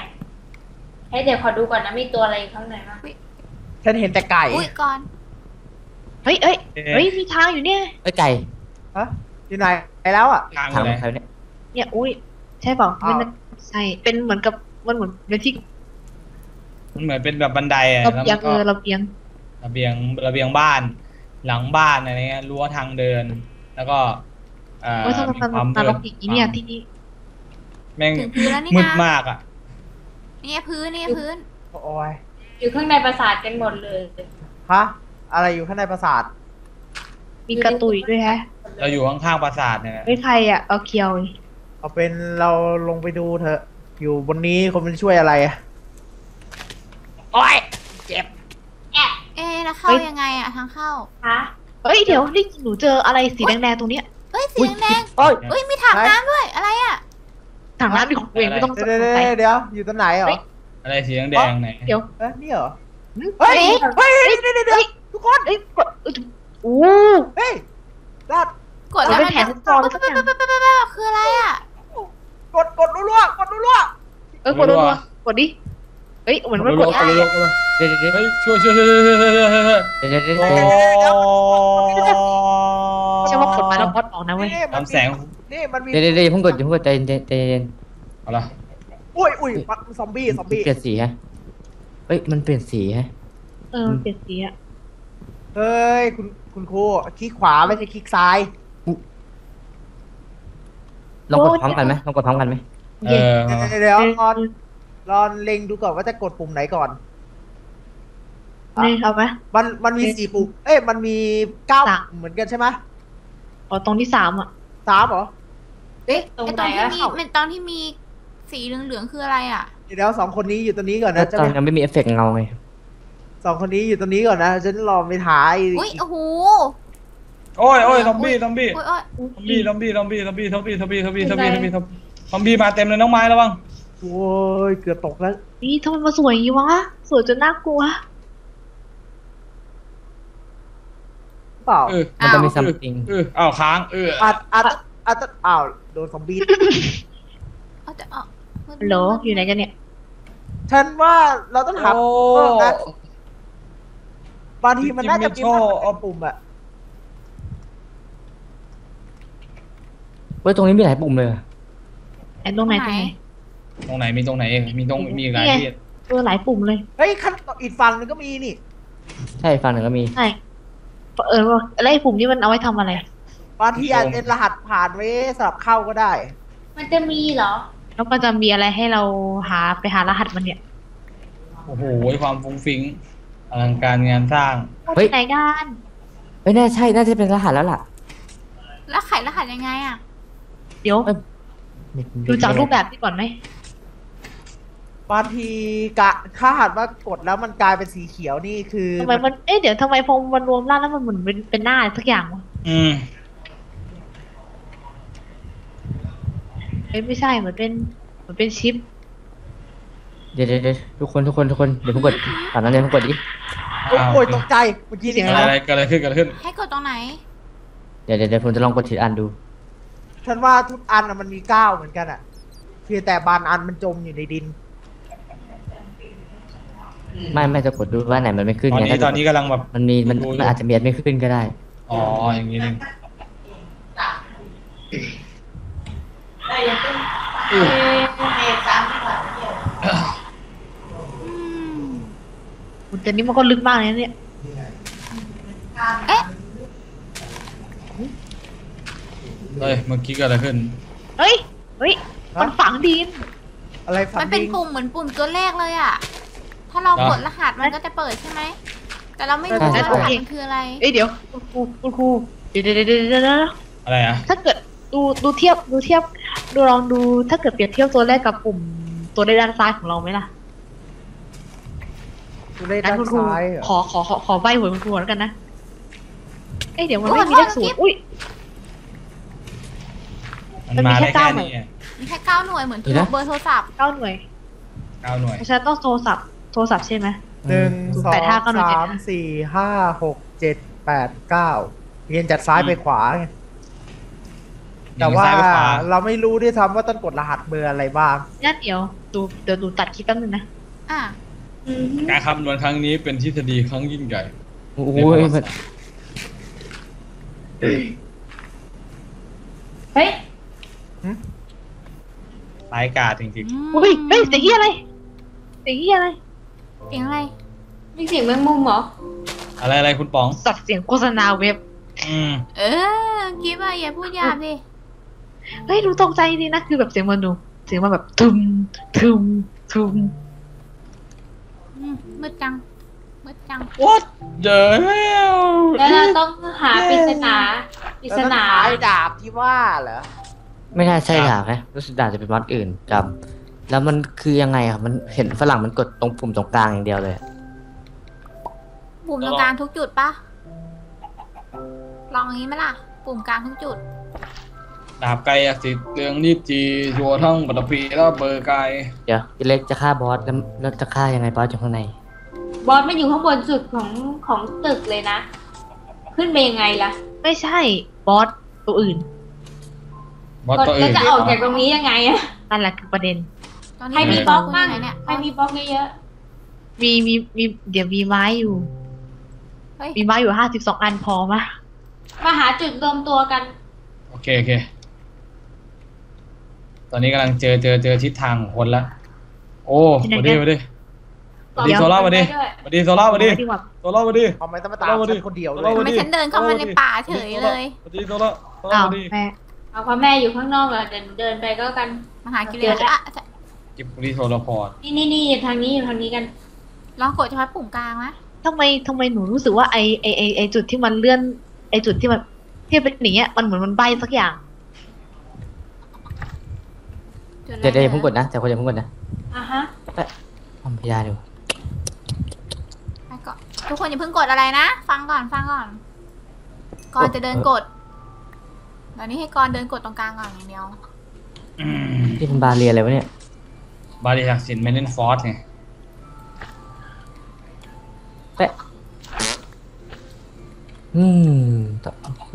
ให้เดี๋ยวขอดูก่อนนะมีตัวอะไรข้างในบ้างฉันเห็นแต่ไก่อุ้ยก่อนเฮ้ยเฮ้ยเฮ้ยมีทางอยู่เนี่ยไอไก่ฮะอยู่ไหนไปแล้วอ่ะทางไหนเนี่ยอุ้ยใช่เปล่าใช่เป็นเหมือนกับมันเหมือนเป็นที่มันเหมือนเป็นแบบบันไดอะระเบียงเออระเบียงระเบียงระเบียงบ้านหลังบ้านอะไรเงี้ยรั้วทางเดินแล้วก็เอ่อความเดินเนี่ยที่นี่แม่งมืดมากอ่ะนี่พื้นนี่พื้นโอ้ยอยู่ข้างในปราสาทกันหมดเลย ฮะอะไรอยู่ข้างในปราสาทมีกระตุยด้วยฮะเราอยู่ข้างๆปราสาทเนี่ยไม่ใครอ่ะเอาเคียวเอาเป็นเราลงไปดูเถอะอยู่บนนี้คนมันช่วยอะไรอะโอ๊ยเจ็บแอะเอ๊ะแล้วเข้ายังไงอะทางเข้าคะเฮ้ยเดี๋ยวนี่หนูเจออะไรสีแดงๆตรงเนี้ยเฮ้ยสีแดงๆเฮ้ยมีถังน้ำด้วยอะไรอะถังน้ำมีของตัวเองไม่ต้องเดี๋ยวเดี๋ยวอยู่ตรงไหนเหรออะไรสีแดงๆไหนเดี๋ยวเอ๊ะนี่เหรอเฮ้ยเฮ้ยเดี๋ยวเดี๋ยวทุกคนเฮ้ยกดโอ้เฮ้ยกดกดแล้วเป็นแผนซ้อนแล้วคืออะไรอะกดกดรัวๆกดรัวๆเออกดรัวๆกดดิเฮ้ยเหมือนมันกดได้เดี๋ยวเดี๋ยวช่วยช่วยช่วยช่วยช่วยช่วยช่วยไม่ใช่ว่ากดมาแล้วพอดออกนะเว้ยทำแสงนี่มันมีเดี๋ยวเดี๋ยวพุ่งกดพุ่งกดใจเย็นใจเย็นเอาละอุ้ยอุ้ยปักซอมบี้ซอมบี้เปลี่ยนสีฮะเฮ้ยมันเปลี่ยนสีฮะเออเปลี่ยนสีอะเฮ้ยคุณคุณครูคลิกขวาไม่ใช่คลิกซ้ายลองกดพร้อมกันไหมลองกดพร้อมกันไหมเดี๋ยวเดี๋ยวรอนรอนเล็งดูก่อนว่าจะกดปุ่มไหนก่อนนี่เอาไหมมันมันมีสี่ปุ่มเอ้ยมันมีเก้าปุ่มเหมือนกันใช่ไหมอ๋อตรงที่สามอ่ะสามเหรอเอ๊ะตรงไหนอะมันตอนที่มีสีเหลืองๆคืออะไรอ่ะเดี๋ยวสองคนนี้อยู่ตรงนี้ก่อนนะตอนยังไม่มีเอฟเฟกต์เงาไงสองคนนี้อยู่ตรงนี้ก่อนนะฉันรอไปถ่ายอุ้ยโอ้โหโอ้ยโอ้ยซอมบี้ซอมบี้ซอมบี้ซอมบี้ซอมบี้ซอมบี้ซอมบี้ซอมบี้ซอมบี้ซอมบี้ซอมบี้ซอมบี้มาเต็มเลยน้องไม้ระวังโอ้ยเกือบตกแล้วนี่ทำไมมาสวยอย่างนี้วะสวยจนน่ากลัวเปล่ามันจะมีซัมติงอ้าวค้างเอออัดอัดอัดอ้าวโดนซอมบี้เอาแต่เอาฮัลโหลอยู่ไหนกันเนี่ยฉันว่าเราต้องหาบางทีมันน่าจะมีปุ่มอะเว้ยตรงนี้มีหลายปุ่มเลยไอ้ตรงไหนตรงไหนมีตรงไหนเองมีตรงมีหลายที่ตัวหลายปุ่มเลยเฮ้ยขั้นอีกฝั่งนึงก็มีนี่ใช่ฝั่งนึงก็มีใช่เอออะไรปุ่มนี้มันเอาไว้ทำอะไรบางทีอาจเป็นรหัสผ่านไว้สำหรับเข้าก็ได้มันจะมีเหรอแล้วมันจะมีอะไรให้เราหาไปหารหัสมันเนี่ยโอ้โหความฟุ้งฟิ้งอลังการงานสร้างเฮ้ยไหนกันเฮ้ยน่าใช่น่าจะเป็นรหัสแล้วล่ะแล้วไขรหัสยังไงอ่ะเดี๋ยวดูจากรูปแบบนี้ก่อนไหมบางทีกะถ้าหากว่ากดแล้วมันกลายเป็นสีเขียวนี่คือทำไมมันเอ๊ะเดี๋ยวทำไมพอมันรวมร่างแล้วมันเหมือนเป็นเป็นหน้าสักอย่างวะอืมเอ๊ะไม่ใช่เหมือนเป็นเหมือนเป็นชิปเดี๋ยวเดี๋ยวทุกคนทุกคนทุกคนเดี๋ยวผมกดตอนนั้นเดี๋ยวผมกดดิโอ้ยตกใจเมื่อกี้เสียงอะไรเกิดอะไรขึ้นเกิดอะไรขึ้นให้กดตรงไหนเดี๋ยวเดี๋ยวผมจะลองกดทีละอันดูฉันว่าทุกอันมันมีเก้าเหมือนกันอ่ะเพียงแต่บางอันมันจมอยู่ในดินไม่ไม่จะกดดูว่าไหนมันไม่ขึ้นไงตอนนี้กำลังแบบมันมีมันอาจจะเมียดไม่ขึ้นก็ได้อ๋ออย่างนี้นึงแต่นี้มันก็ลึกมากเลยเนี่ยเอ๊ะเฮ้ยเมื่อกี้เกิดอะไรขึ้นเฮ้ยเฮ้ยมันฝังดินอะไรฝังดินมันเป็นปุ่มเหมือนปุ่มตัวแรกเลยอ่ะถ้าเรากดรหัสมันก็จะเปิดใช่ไหมแต่เราไม่รู้ว่ารหัสมันคืออะไรเอ้ยเดี๋ยวคุณครูคุณครูเดี๋ยวเดี๋ยวเดี๋ยวเดี๋ยวอะไรอ่ะถ้าเกิดดูดูเทียบดูเทียบดูลองดูถ้าเกิดเปรียบเทียบตัวแรกกับปุ่มตัวด้านซ้ายของเราไหมล่ะตัวด้านซ้ายขอขอขอขอใบหวยคุณครูแล้วกันนะเอ้ยเดี๋ยวมันไม่มีเลขศูนย์อุ้ยมันมีแค่เก้าหน่วยมีแค่เก้าหน่วยเหมือนที่เบอร์โทรศัพท์เก้าหน่วยเก้าหน่วยฉันต้องโทรศัพท์โทรศัพท์ใช่ไหมหนึ่งสองสามสี่ห้าหกเจ็ดแปดเก้าเรียนจากซ้ายไปขวาแต่ว่าเราไม่รู้ด้วยซ้ำว่าต้องกดรหัสเบอร์อะไรบ้างงั้นเดี๋ยวดูเดี๋ยวดูตัดคลิปแป๊บนึงนะอ่าการคำนวณครั้งนี้เป็นทฤษฎีครั้งยิ่งใหญ่โอ้ยเฮ้ยร้ายกาจจริงๆอุ้ยเฮ้ยเสียงอะไรเสียงอะไรเสียงอะไรมีเสียงแมงมุมเหรออะไรอะไรคุณป๋องสับเสียงโฆษณาเว็บอืมเออกิ๊บอะอย่าพูดหยาบดิเฮ้ยรู้ตกใจดินะคือแบบเสียงมันดูเสียงมันแบบทึมทึมทึมมืดจังมืดจัง จัง What the hell แล้วเราต้องหาปริศนาปริศนาดาบที่ว่าเหรอไม่น่าใช่ดาบนะรู้สึกดาบจะเป็นวัดอื่นจำแล้วมันคือยังไงอ่ะมันเห็นฝรั่งมันกดตรงปุ่มตรงกลางอย่างเดียวเลยปุ่มตรงกลางทุกจุดปะลองอย่างนี้ไหมล่ะปุ่มกลางทุกจุดดาบไกลสิเรื่องนิจีชัวท่องปัตตพีแล้วเบอร์ไกลเดี๋ยวพี่เล็กจะฆ่าบอสแล้วจะฆ่ายังไงบอสอยู่ข้างในบอสไม่อยู่ข้างบนสุดของของตึกเลยนะขึ้นไปยังไงล่ะไม่ใช่บอสตัวอื่นบอสตัวอื่นแล้วจะออกจากตรงนี้ยังไงอ่ะนั่นแหละคือประเด็นใครมีบล็อกบ้างเนี่ยใครมีบล็อกเยอะๆมีมีมีเดี๋ยวมีไม้อยู่มีไม้อยู่ห้าสิบสองอันพอมะมาหาจุดรวมตัวกันโอเคโอเคตอนนี้กำลังเจอเจอเจอทิศทางของคนละโอ้มาดิมาดิมาดิโซล่ามาดิมาดิโซล่ามาดิโซล่ามาดิทำไมต้องมาตามฉันคนเดียวเลยทำไมฉันเดินเข้ามาในป่าเฉยเลยมาดิโซล่าเอาแม่เอาพ่อแม่อยู่ข้างนอกเดินเดินไปก็กันมาหากิเลสอะกิบรีโซลพอร์ตนี่นี่นี่ทางนี้อยู่ทางนี้กันลองกดเฉพาะปุ่มกลางนะทำไมทำไมหนูรู้สึกว่าไอไอไอไอจุดที่มันเลื่อนไอจุดที่มันที่เป็นอย่างเงี้ยมันเหมือนมันใบสักอย่างเดี๋ยวเดี๋ยวผมกดนะแต่คนเดี๋ยวผมกดนะอ่ะฮะทำพยาดูทุกคนอย่าเพิ่งกดอะไรนะฟังก่อนฟังก่อนก่อนจะเดินกดตอนนี้ให้ก่อนเดินกดตรงกลางก่อนอย่างเดียวที่เป็นบาเรียอะไรวะเนี่ยบาเรียจากสินเมนเนนฟอร์สไงเตะอืม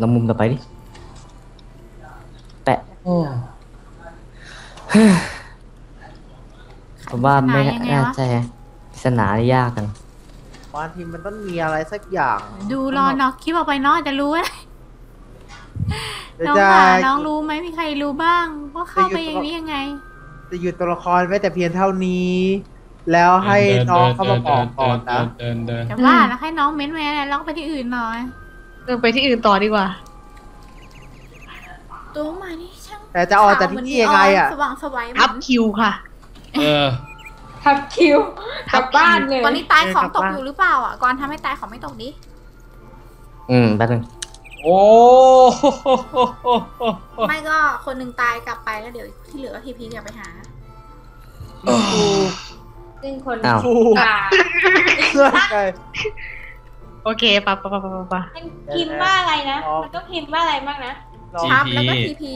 ลำมุมต่อไปดิแตะผมว่าไม่น่าใช่ปริศนานี่ยากกันบางทีมันต้องมีอะไรสักอย่างดูรอเนาะคลิปออกไปเนาะจะรู้น้องหาน้องรู้ไหมมีใครรู้บ้างว่าเข้าไปอย่างนี้ยังไงจะหยุดตัวละครไว้แต่เพียงเท่านี้แล้วให้น้องเข้ามาบอกก่อนนะแต่ว่าแล้วให้น้องเม้นไว้แล้วเราไปที่อื่นหน่อยเดินไปที่อื่นต่อดีกว่าตัวมานี่ช่างแต่จะออกจากที่นี่ยังไงอ่ะทับคิวค่ะเออทับคิวทับบ้านเลยตอนนี้ตายของตกอยู่หรือเปล่าอ่ะก่อนทำให้ตายของไม่ตกดิอืมแป๊บนึงโอ้ไม่ก็คนหนึ่งตายกลับไปแล้วเดี๋ยวที่เหลือทีพีกลับไปหาซึ่งคนตายโอเคปะปะปะปะปะมันพิมพ์ว่าอะไรนะมันก็พิมพ์ว่าอะไรมากนะทับแล้วก็ทีพี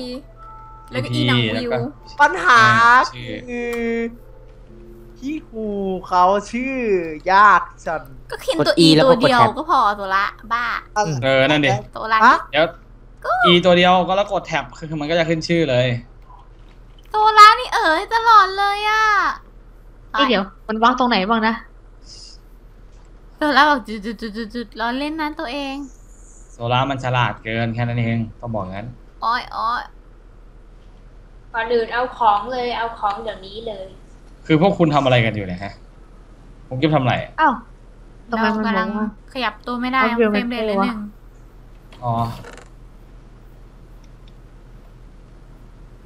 แล้วก็อีนังวิวปัญหาคือที่หูเขาชื่อยากจันก็คิดตัวอีตัวเดียวก็พอตัวละบ้าเออนั่นดิตัวละเดี๋ยวอีตัวเดียวก็แล้วกดแท็บคือมันก็จะขึ้นชื่อเลยตัวละนี่เอ๋ยตลอดเลยอ่ะเดี๋ยวมันว่างตรงไหนบ้างนะตัวละบอกจุดจุดจุดจุดจุดร้อนเล่นนั้นตัวเองตัวละมันฉลาดเกินแค่นั้นเองต้องบอกงั้นอ้อยอ้อยก่อนอื่นเอาของเลยเอาของเดี๋ยวนี้เลยคือพวกคุณทำอะไรกันอยู่เนี่ยฮะผมกิ๊บทำอะไรอ้าวตอนนี้กำลังขยับตัวไม่ได้เฟรมเรทเลยหนึ่งอ๋อ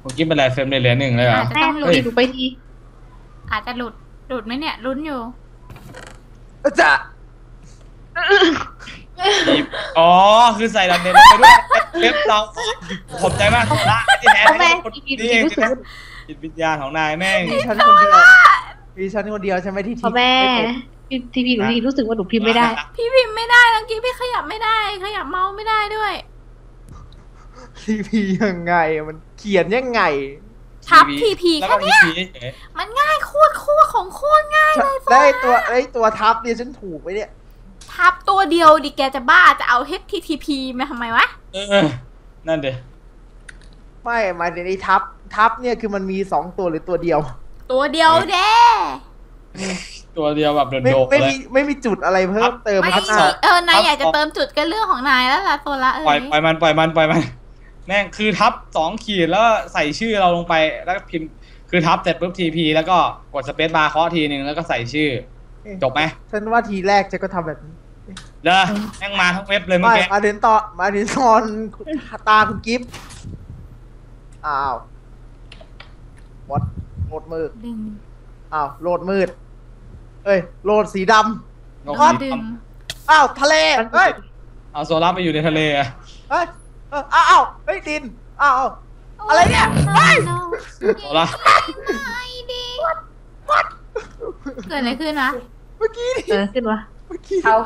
ผมกิ๊บเป็นไรเฟรมเรทเลยหนึ่งเลยเหรออาจจะต้องหลุดดูไปทีอาจจะหลุดหลุดไหมเนี่ยลุ้นอยู่จะอ๋อคือใส่ลำเลียงไปด้วยเล็บเราผมใจมากสุดละที่แท้นี่เองจิตวิญญาณของนายแม่งมีชั้นคนเดียวมีชั้นคนเดียวใช่ไหมที่พ่อแม่ทีพีหนูที่รู้สึกว่าหนูพิมพ์ไม่ได้พี่พิมพ์ไม่ได้แล้วกี้พี่ขยับไม่ได้ขยับเมาส์ไม่ได้ด้วยทีพียังไงมันเขียนยังไงทับทีพีแค่นี้มันง่ายโคตรโคตรของโคตรง่ายเลยได้ตัวได้ตัวทับเนี่ยฉันถูกไปเนี่ยทับตัวเดียวดิแกจะบ้าจะเอา เอช ที ที พี มาทำไมวะเออนั่นเด้ไม่มาเดี๋ยวไอ้ทับทับเนี่ยคือมันมีสองตัวหรือตัวเดียวตัวเดียวเด้ตัวเดียวแบบโดดเลยไม่มีไม่มีจุดอะไรเพิ่มเติมไม่เออนายอยากจะเติมจุดกันเรื่องของนายแล้วล่ะตัวละเออปล่อยปล่อยมันปล่อยมันปล่อยมันแม่งคือทับสองขีดแล้วใส่ชื่อเราลงไปแล้วพิมพ์คือทับเสร็จปุ๊บ ที พี แล้วก็กดสเปซบาร์เคาะทีนึงแล้วก็ใส่ชื่อจบไหมฉันว่าทีแรกจะก็ทำแบบนี้เด้อแม่งมาทั้งเว็บเลยเมื่อกี้มาเดินต่อมาเดินซ้อนตาคุณกิฟต์อ้าววอดโหลดมืดอ้าวโหลดมืดเอ้ยโหลดสีดำโหลด อ้าวทะเลเฮ้ยเอาโซล่าไปอยู่ในทะเลอ่ะเฮ้ยอ้าวเฮ้ยดินอ้าวอะไรเนี่ยเฮ้ยโซล่าไอ้ดิวัดเกิดอะไรขึ้นนะเมื่อกี้เกิดขึ้นวะเมื่อกี้เขา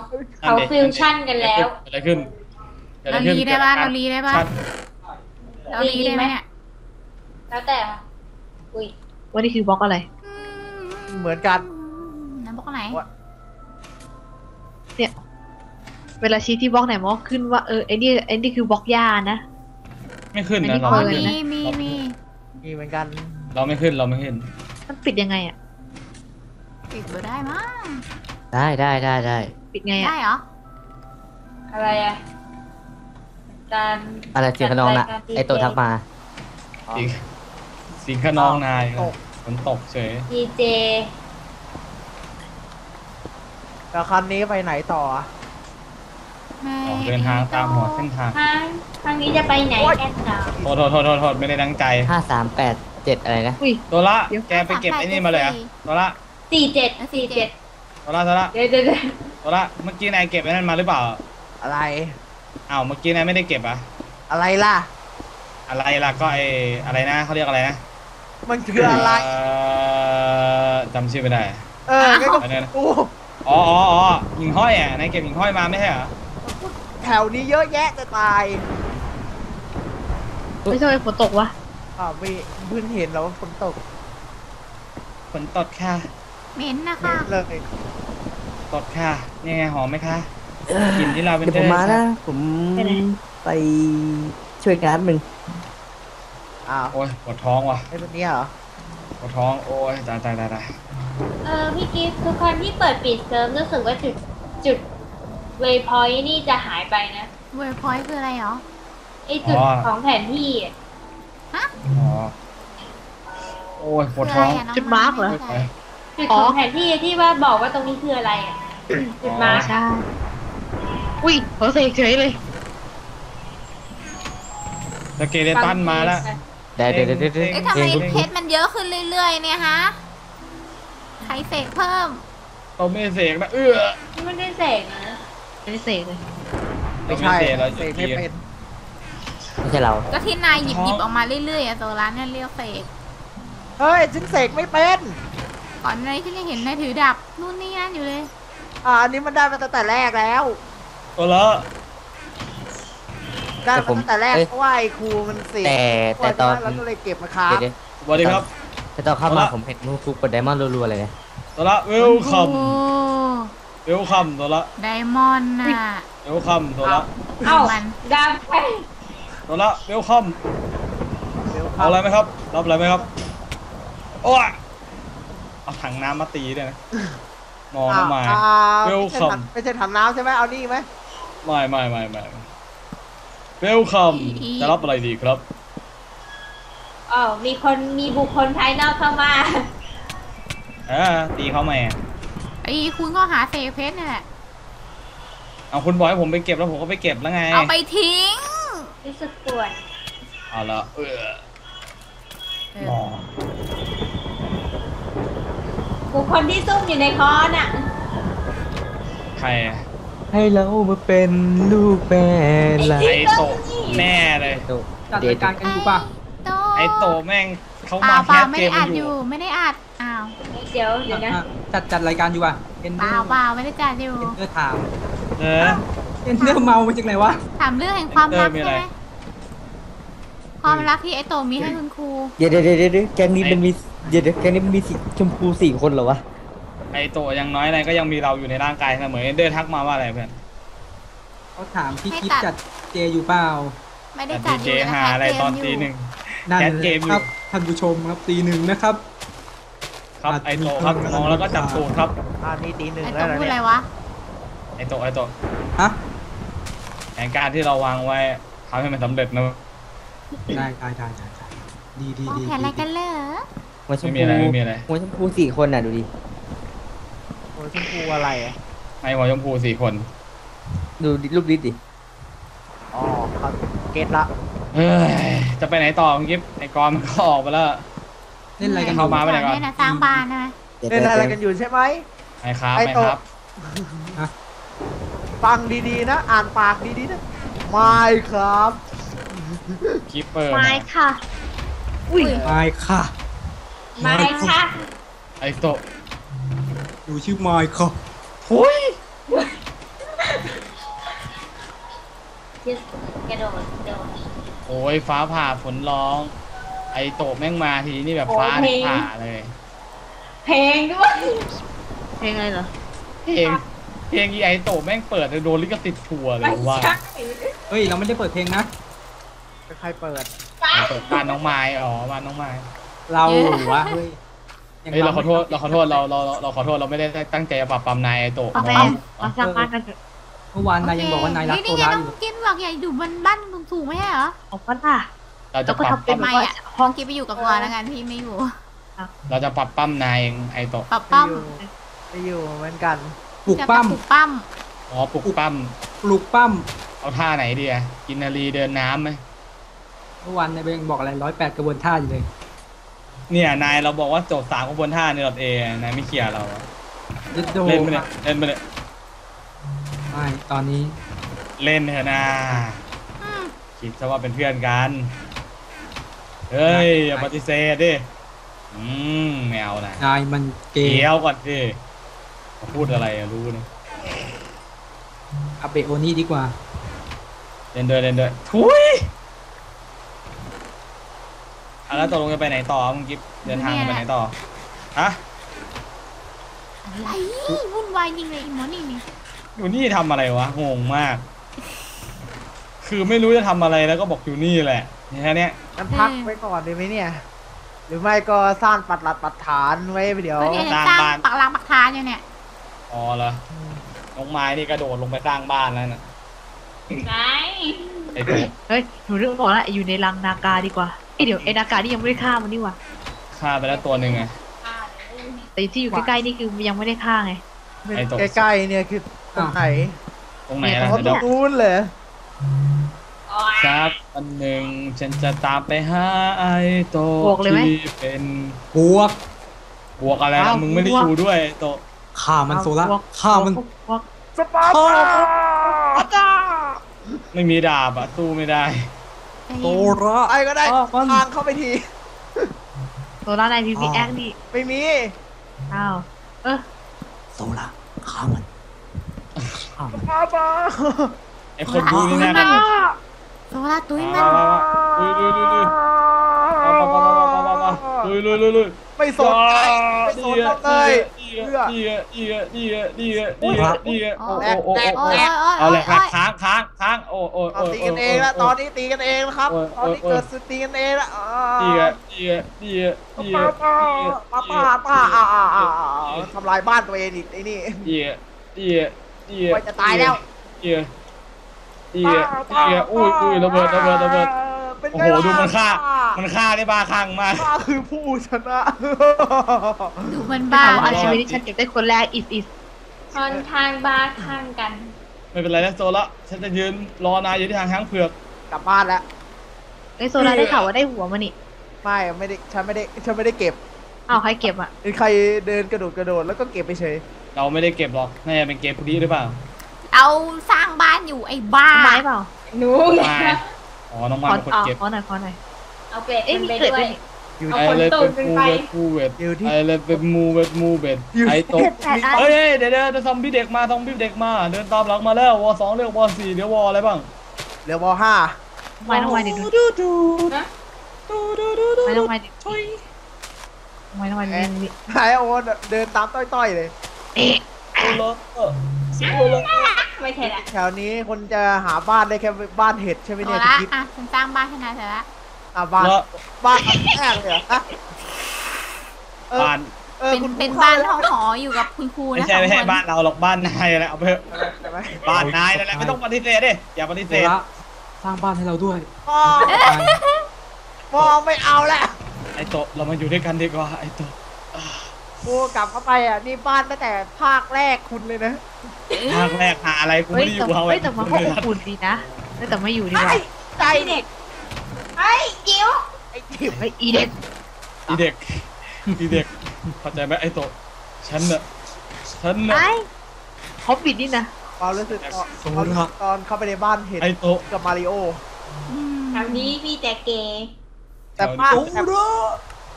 เขาฟิวชั่นกันแล้วอะไรขึ้นเราลีได้ป่ะเราลีได้ป่ะเราลีได้ไหมเนี่ยแล้วแต่อุ้ยว่านี่คือบล็อกอะไรเหมือนกันน้ำบล็อกไหนเนี่ยเวลาชี้ที่บล็อกไหนมันขึ้นว่าเออไอ้นี่ไอ้นี่คือบล็อกยานะไม่ขึ้นนะเราไม่มีมีมีมีเหมือนกันเราไม่ขึ้นเราไม่ขึ้นมันปิดยังไงอ่ะปิดไม่ได้มั้งได้ได้ได้ได้ปิดไงได้เหรออะไรอ่ะอะไรเสียงขนองน่ะไอตัวทักมาเสียงขนองนายฝนตกเฉยดีเจแล้วคันนี้ไปไหนต่อเดินทางตามหมดเส้นทางทางนี้จะไปไหนกันต่อโทษโทษโทษโทษไม่ได้ตั้งใจห้าสามแปดเจ็ดอะไรนะตัวละแกไปเก็บไอ้นี่มาเลยอ่ะตัวละสี่เจ็ดสี่เจ็ดตัวละตัวละเดี๋ยวเดี๋ยวตัวละเมื่อกี้นายเก็บไอ้นั่นมาหรือเปล่าอะไรอ้าวเมื่อกี้นายไม่ได้เก็บอะอะไรล่ะอะไรล่ะก็ไออะไรนะเขาเรียกอะไรนะมันคืออะไรจำชื่อไม่ได้เออก็กูอ๋ออ๋ออ๋อหิ่งห้อยอะนายเก็บหิ่งห้อยมาไม่ใช่เหรอแถวนี้เยอะแยะจะตายไม่ใช่ฝนตกวะอ๋อมีเพิ่งเห็นแล้วว่าฝนตกฝนตกค่ะเหม็นนะคะเลยตกค่ะนี่ไงหอมไหมคะกินที่เราเป็นเดิมผมมานะผมไปช่วยงานหนึ่งอ้าวโอ้ยปวดท้องว่ะไอ้พวกนี้เหรอปวดท้องโอ้ยตายตายตายตายเออพี่กิฟต์ทุกคนที่เปิดปิดเซิร์ฟรู้สึกว่าจุดจุดเวย์พอยต์นี่จะหายไปนะเวย์พอยต์คืออะไรหรอไอจุดของแผนที่ฮะอ๋อโอ้ยปวดท้องจุดมาร์กเหรอจุดของแผนที่ที่ว่าบอกว่าตรงนี้คืออะไรจุดมาร์กใช่อุ้ยเขาเสกเฉยเลยตะเกียบตั้นมาแล้วได้ได้ได้ได้ไอ้ทำไมเพชรมันเยอะขึ้นเรื่อยๆเนี่ยฮะใครเสกเพิ่มเราไม่เสกนะเออไม่ได้เสกนะไม่เสกเลยไม่ใช่เราเสกไม่เป็นไม่ใช่เราก็ที่นายหยิบหยิบออกมาเรื่อยๆอะตัวร้านนั่นเรียกเสกเฮ้ยฉันเสกไม่เป็นก่อนในที่เราเห็นนายถือดาบนู่นนี่นั่นอยู่เลยอ่าอันนี้มันได้มาตั้งแต่แรกแล้วตัวละได้มาตั้งแต่แรกเพราะว่าไอ้ครูมันเสียแต่แต่ตอนเราเลยเก็บมาครับสวัสดีครับแต่ตอนเข้ามาผมเห็นมูฟูเปิดไดมอนด์รัวๆเลยตัวละเวลคัมเวลคัมตัวละไดมอนด์น่ะเวลคัมตัวละเอ้าดาวไปตัวละเวลคัมเอาอะไรไหมครับรับอะไรไหมครับโอ้ยเอาถังน้ำมาตีด้วยนะมองทำไมเวลคัมไม่ใช่ถังน้ำใช่ไหมเอานี่ไหมไม่ไม่ไม่ไม่เวลคัมจะรับอะไรดีครับอ๋อมีคนมีบุคคลภายนอกเข้ามาเออตีเขาไหมไอ้คุณก็หาเศษเพชรนี่แหละเอาคุณบอกให้ผมไปเก็บแล้วผมก็ไปเก็บแล้วไงเอาไปทิ้งรู้สึกปวดเอาละเออบุคคลที่ซุ่มอยู่ในคอน่ะใครให้เรามาเป็นลูกแม่ไอโตแม่เลยจัดรายการกันอยู่ป่ะไอโตแม่งเขามาแคสเกมอยู่ไม่ได้อัดอ้าวเดี๋ยวเดี๋ยวนะจัดจัดรายการอยู่ป่ะเปล่าเปล่าไม่ได้จัดอยู่เออถามเออเรื่องเมามาจากไหนวะถามเรื่องแห่งความรักใช่ไหมความรักที่ไอโตมีให้คุณครูเดี๋ยวเดี๋ยวเดี๋ยวแกงนี้มันมีเดี๋ยวแกงนี้มีสีชมพูสี่คนเหรอวะไอโตยังน้อยอะไรก็ยังมีเราอยู่ในร่างกายเสมอเอนเดอร์ทักมาว่าอะไรเพื่อนเขาถามพี่คิดจัดเจอยู่เปล่าไม่ได้จัดเจหาอะไรตอนตีหนึ่งแคสเกมอยู่ท่านผู้ชมครับตีหนึ่งนะครับครับไอโตครับมองแล้วก็จับตูดครับอันนี้ตีหนึ่งแล้วอะไรวะไอโตไอโตฮะแผนการที่เราวางไว้ทำให้มันสำเร็จนะได้ได้ได้ดีดีดีแผนอะไรกันเหรอไม่มีอะไรไม่มีอะไรหัวชมพูสี่คนน่ะดูดิหัวชมพูอะไรไอหัวชมพูสี่คนดูรูปดิสดิอ๋อครับเกตละเฮ้ยจะไปไหนต่อคุณกิ๊บไอ้กรมันก็ออกไปแล้วเล่นอะไรกันเข้ามาไปไหนก่อนเล่นอะไรสร้างบ้านนะเล่นอะไรกันอยู่ใช่ไหมไอ้ครับไอ้ครับ ฟังดีๆนะอ่านปากดีๆนะไม่ครับคีเปอร์ไม่ค่ะอุ้ยไม่ค่ะไม่ค่ะไอโตะดูชื่อไมค์ครับโอ้ยกระโดดกระโดดโอ้ยฟ้าผ่าฝนร้องไอโตะแม่งมาทีนี่แบบฟ้าผ่าเลยเพลงด้วยเพลงอะไรเหรอเพลงเพลงไอโตะแม่งเปิดโดนลิขสิทธิ์ทัวร์เลยว่าเฮ้ยเราไม่ได้เปิดเพลงนะใครเปิดเปิดบ้านน้องไม้อ๋อบ้านน้องไม้เราหรือวะเฮ้ยเราขอโทษเราขอโทษเราเราเราขอโทษเราไม่ได้ตั้งใจปรับปรามนายไอโตะเมื่อวานนายยังบอกว่านายรักตัวร้ายอยู่กินบอกใหญ่ดูมันบ้านสูงไม่ใช่เหรอออกป่ะเราจะปรับปั๊มไม่อะพองกินไปอยู่กับวัวแล้วกันพี่ไม่อยู่เราจะปรับปั๊มนายเองไอโตะปรับปั๊มไปอยู่เหมือนกันปลุกปั๊มปลุกปั๊มอ๋อปลุกปั๊มปลุกปั๊มเอาท่าไหนดีอะกินนาลีเดินน้ำไหมเมื่อวานนายเบงบอกอะไรร้อยแปดกระบวนท่าอยู่เลยเนี่ยนายเราบอกว่าจบสามกระบวนท่าในรอบเอนายไม่เคลียร์เราเล่นไปเลยเล่นไปเลยไม่ตอนนี้เล่นเถอะนะคิดซะว่าเป็นเพื่อนกันเฮ้ยอย่าปฏิเสธดิอืมแมวนะนายมันเกลียวก่อนดิพูดอะไรรู้นะอาเปโอนี่ดีกว่าเล่นด้วยเล่นด้วยทุยแล้วตกลงจะไปไหนต่อมึงกิ๊บเดินทางไปไหนต่อฮะอะไรวุ่นวายจริงเลยอีโมนี่นี่อยู่นี่ทำอะไรวะงงมากคือไม่รู้จะทำอะไรแล้วก็บอกอยู่นี่แหละแค่นี้มันพักไว้ก่อนได้ไหมเนี่ยหรือไม่ก็สร้างปัดหลัดปัดฐานไว้เดี๋ยวสร้างบ้านปักหลังปักฐานอยู่เนี่ยอ๋อเหรอน้องไม้นี่กระโดดลงไปสร้างบ้านแล้วน่ะไงเฮ้ยหนูเรื่องบอกละอยู่ในรังนากาดีกว่าเดี๋ยวไอ้นากานี่ยังไม่ได้ฆ่ามันนี่หว่าฆ่าไปแล้วตัวหนึ่งไงแต่ที่อยู่ใกล้ๆนี่คือยังไม่ได้ฆ่าไงใกล้ๆเนี่ยคือตรงไหนตรงไหนนะตรงนู้นเลยครับอันหนึ่งฉันจะตามไปหาไอ้โตที่เป็นบวกบวกอะไรมึงไม่ได้ชูด้วยโตฆ่ามันโซล่าฆ่ามันสปาร์ตาไม่มีดาบอะสู้ไม่ได้โซล่าไอ้ก็ได้ทางเข้าไปทีโซล่าในทีวีแอคดิไม่มีอ้าวเออโซล่าฆ่ามันฆ่ามันไอคนดูนี่นะโซล่าตุ้ยมันลุยลุยลุยลุยลุยลุยลุยไม่สนใจไม่สนเลยเลือดเลือดเลือดเลือดเลือดเลือดเลือดโอ้โอ้โอ้เอาแหละค้างค้างค้างโอ้โอ้ตีกันเองละตอนนี้ตีกันเองนะครับตอนนี้เกิดสุดตีกันเองละเลือดเลือดเลือดเลือดป้าป้าป้าอ่าอ่าอ่าทำลายบ้านตัวเองอีกไอ้นี่เลือดเลือดเลือดจะตายแล้วเลือดเอียเอียอุ้ยอุ้ยระเบิดระเบิดระเบิดโอ้โหดูมันฆ่ามันฆ่าได้บ้าคลั่งมากฆ่าคือผู้ชนะดูมันบ้าอาชีวิตที่ฉันเก็บได้คนแรกอิสอิสทอนทางบ้าคลั่งกันไม่เป็นไรนะโซล่าฉันจะยืนรอนายอยู่ที่ทางช้างเผือกกลับบ้านแล้วไอโซล่าได้ข่าวว่าได้หัวมันนี่ไม่ไม่ได้ฉันไม่ได้ฉันไม่ได้เก็บอ้าวใครเก็บอ่ะใครเดินกระโดดกระโดดแล้วก็เก็บไปเฉยเราไม่ได้เก็บหรอกน่าจะเป็นเก็บพวกนี้หรือเปล่าเอาสร้างบ้านอยู่ไอ้บ้าไม้เปล่าหนูอ๋อน้องไม้คนเก็บขอหน่อยขอหน่อยเอาเบ็ดเป็นเบ็ดด้วยไอ้เลยเป็นมูเบ็ดมูเบ็ดไอ้เลยเป็นมูเบ็ดมูเบ็ดไอ้ตกเฮ้ยเดี๋ยวเดี๋ยวซอมบี้เด็กมาซอมบี้เด็กมาเดินตามหลังมาแล้ววอสองเรียกวอสี่เดี๋ยววออะไรบ้างเดี๋ยววอห้าไม่น้องไม้เดี๋ยวดูดูดูนะดูดูดูดูไม่น้องไม้ช่วยไม่น้องไม้ไอ้โอ้เดินตามต้อยต้อยเลยไม่ใช่ละแถวนี้คนจะหาบ้านได้แค่บ้านเห็ดใช่ไหมเนี่ยละอ่ะฉันสร้างบ้านให้นายเสร็จละอ่ะบ้านบ้านแรกเลยฮะบ้านเป็นเป็นบ้านห้องหออยู่กับคุณครูนะไม่ใช่ไม่ใช่บ้านเราหรอกบ้านนายอะไรเอาไปบ้านนายอะไรไม่ต้องปฏิเสธดิอย่าปฏิเสธสร้างบ้านให้เราด้วยมองไม่เอาละไอโตะเรามาอยู่ด้วยกันดีกว่าไอโตะกูกลับเข้าไปอ่ะนี่บ้านตั้งแต่ภาคแรกคุณเลยนะภาคแรกหาอะไรกูไม่อยู่เขาเลยแต่มาอบอุ่นดีนะแต่ไม่อยู่ดีกว่าใจเด็กไอ้จิ๋วไอ้จิ๋วไอ้อีเด็กอีเด็กอีเด็กเข้าใจไหมไอ้โตฉันน่ะฉันน่ะฮอบบิทนี่นะ ความรู้สึกตอนเข้าไปในบ้านเห็นกับมาริโอทำนี้พี่แต่เกย์แต่ป้า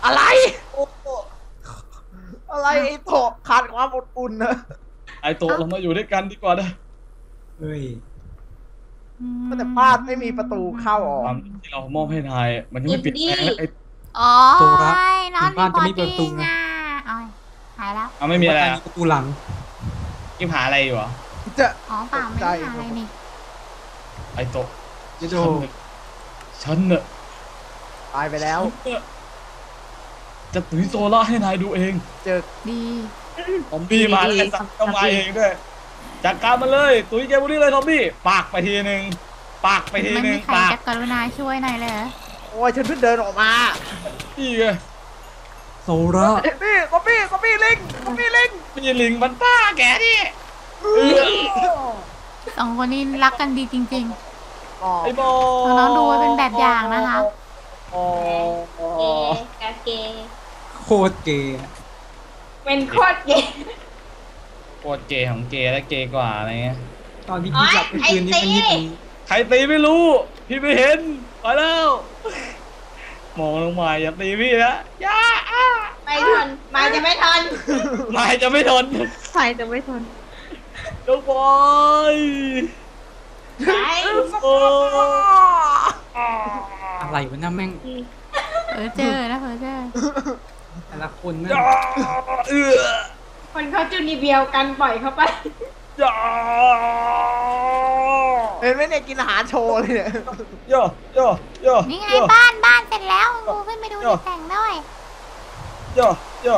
อะไรอะไรไอ้โตขาดความอบอุ่นนะไอ้โตเรามาอยู่ด้วยกันดีกว่านะเฮ้ยแต่บ้านไม่มีประตูเข้าออกที่เรามอบให้นายมันยังไม่ปิดแอร์ไอ้โอ้ยนอนบ้านจะไม่เปิดประตูนะอ๋อหายแล้วเอาไม่มีอะไรประตูหลังกิมหาอะไรอยู่อ่ะจะอ๋อป่าไม่หาอะไรนี่ไอ้โตฉันเนอะตายไปแล้วจะถือโซล่าให้นายดูเองเจอดีผมดีมาเลยสักกำไรเองด้วยจัดการมันเลยตุ้ยแกบุรีเลยทอมบี้ปากไปทีหนึ่งปากไปทีหนึ่งปากกรุณาช่วยนายเลยโอ้ยฉันเพิ่งเดินออกมานี่ไงโซล่านี่ทอมบี้ทอมบี้ลิงทอมบี้ลิงมีลิงมันป้าแกนี่สองคนนี้รักกันดีจริงๆไอ้บอลน้องดูเป็นแบบอย่างนะคะโอ้เกย์โคตรเกย์เป็นโคตรเกย์โคตรเกย์ของเกย์และเกย์กว่าอะไรเงี้ยตอนที่พี่จับไปคืนนี้พี่ใครตีไม่รู้พี่ไม่เห็นไปแล้วมองลงมาอย่าตีพี่นะย่าไม่ทนไม่จะไม่ทนไม่จะไม่ทนใครจะไม่ทนลูกบอลไอ้โอ้อะไรวะน้าแม่งเออเจอนะเออเจอแต่ละคนเนี่ยคนเขาจุนีเบียวกันปล่อยเขาไปเห็นไหมเนี่ยกินอาหารโชว์เลยเนี่ยโยโยโยนี่ไงบ้านบ้านเสร็จแล้วงูขึ้นไปดูดิแต่งด้วยโยโย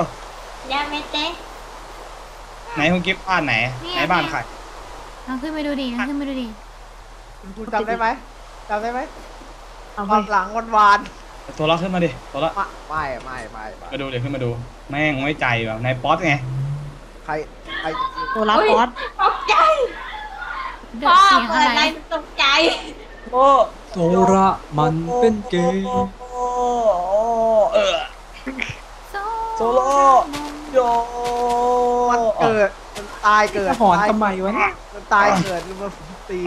ย่าเมเต้ไหนคุณกิ๊บบ้านไหนไหนบ้านใครน้องขึ้นไปดูดิน้องขึ้นไปดูดิคุณจำได้ไหมจำได้ไหมความหลังวันวานตัวละขึ้นมาดิตัวละไม่ไม่ไม่มาดูเดี๋ยวขึ้นมาดูแม่งไว้ใจแบบนายป๊อตไงใครใครตัวละป๊อตตกใจพ่อเปิดอะไรตกใจโอ้ตัวละมันเป็นเกย์เออโซโล่โยมันเกิดมันตายเกิดหอนทำไมวะมันตายเกิดมันตี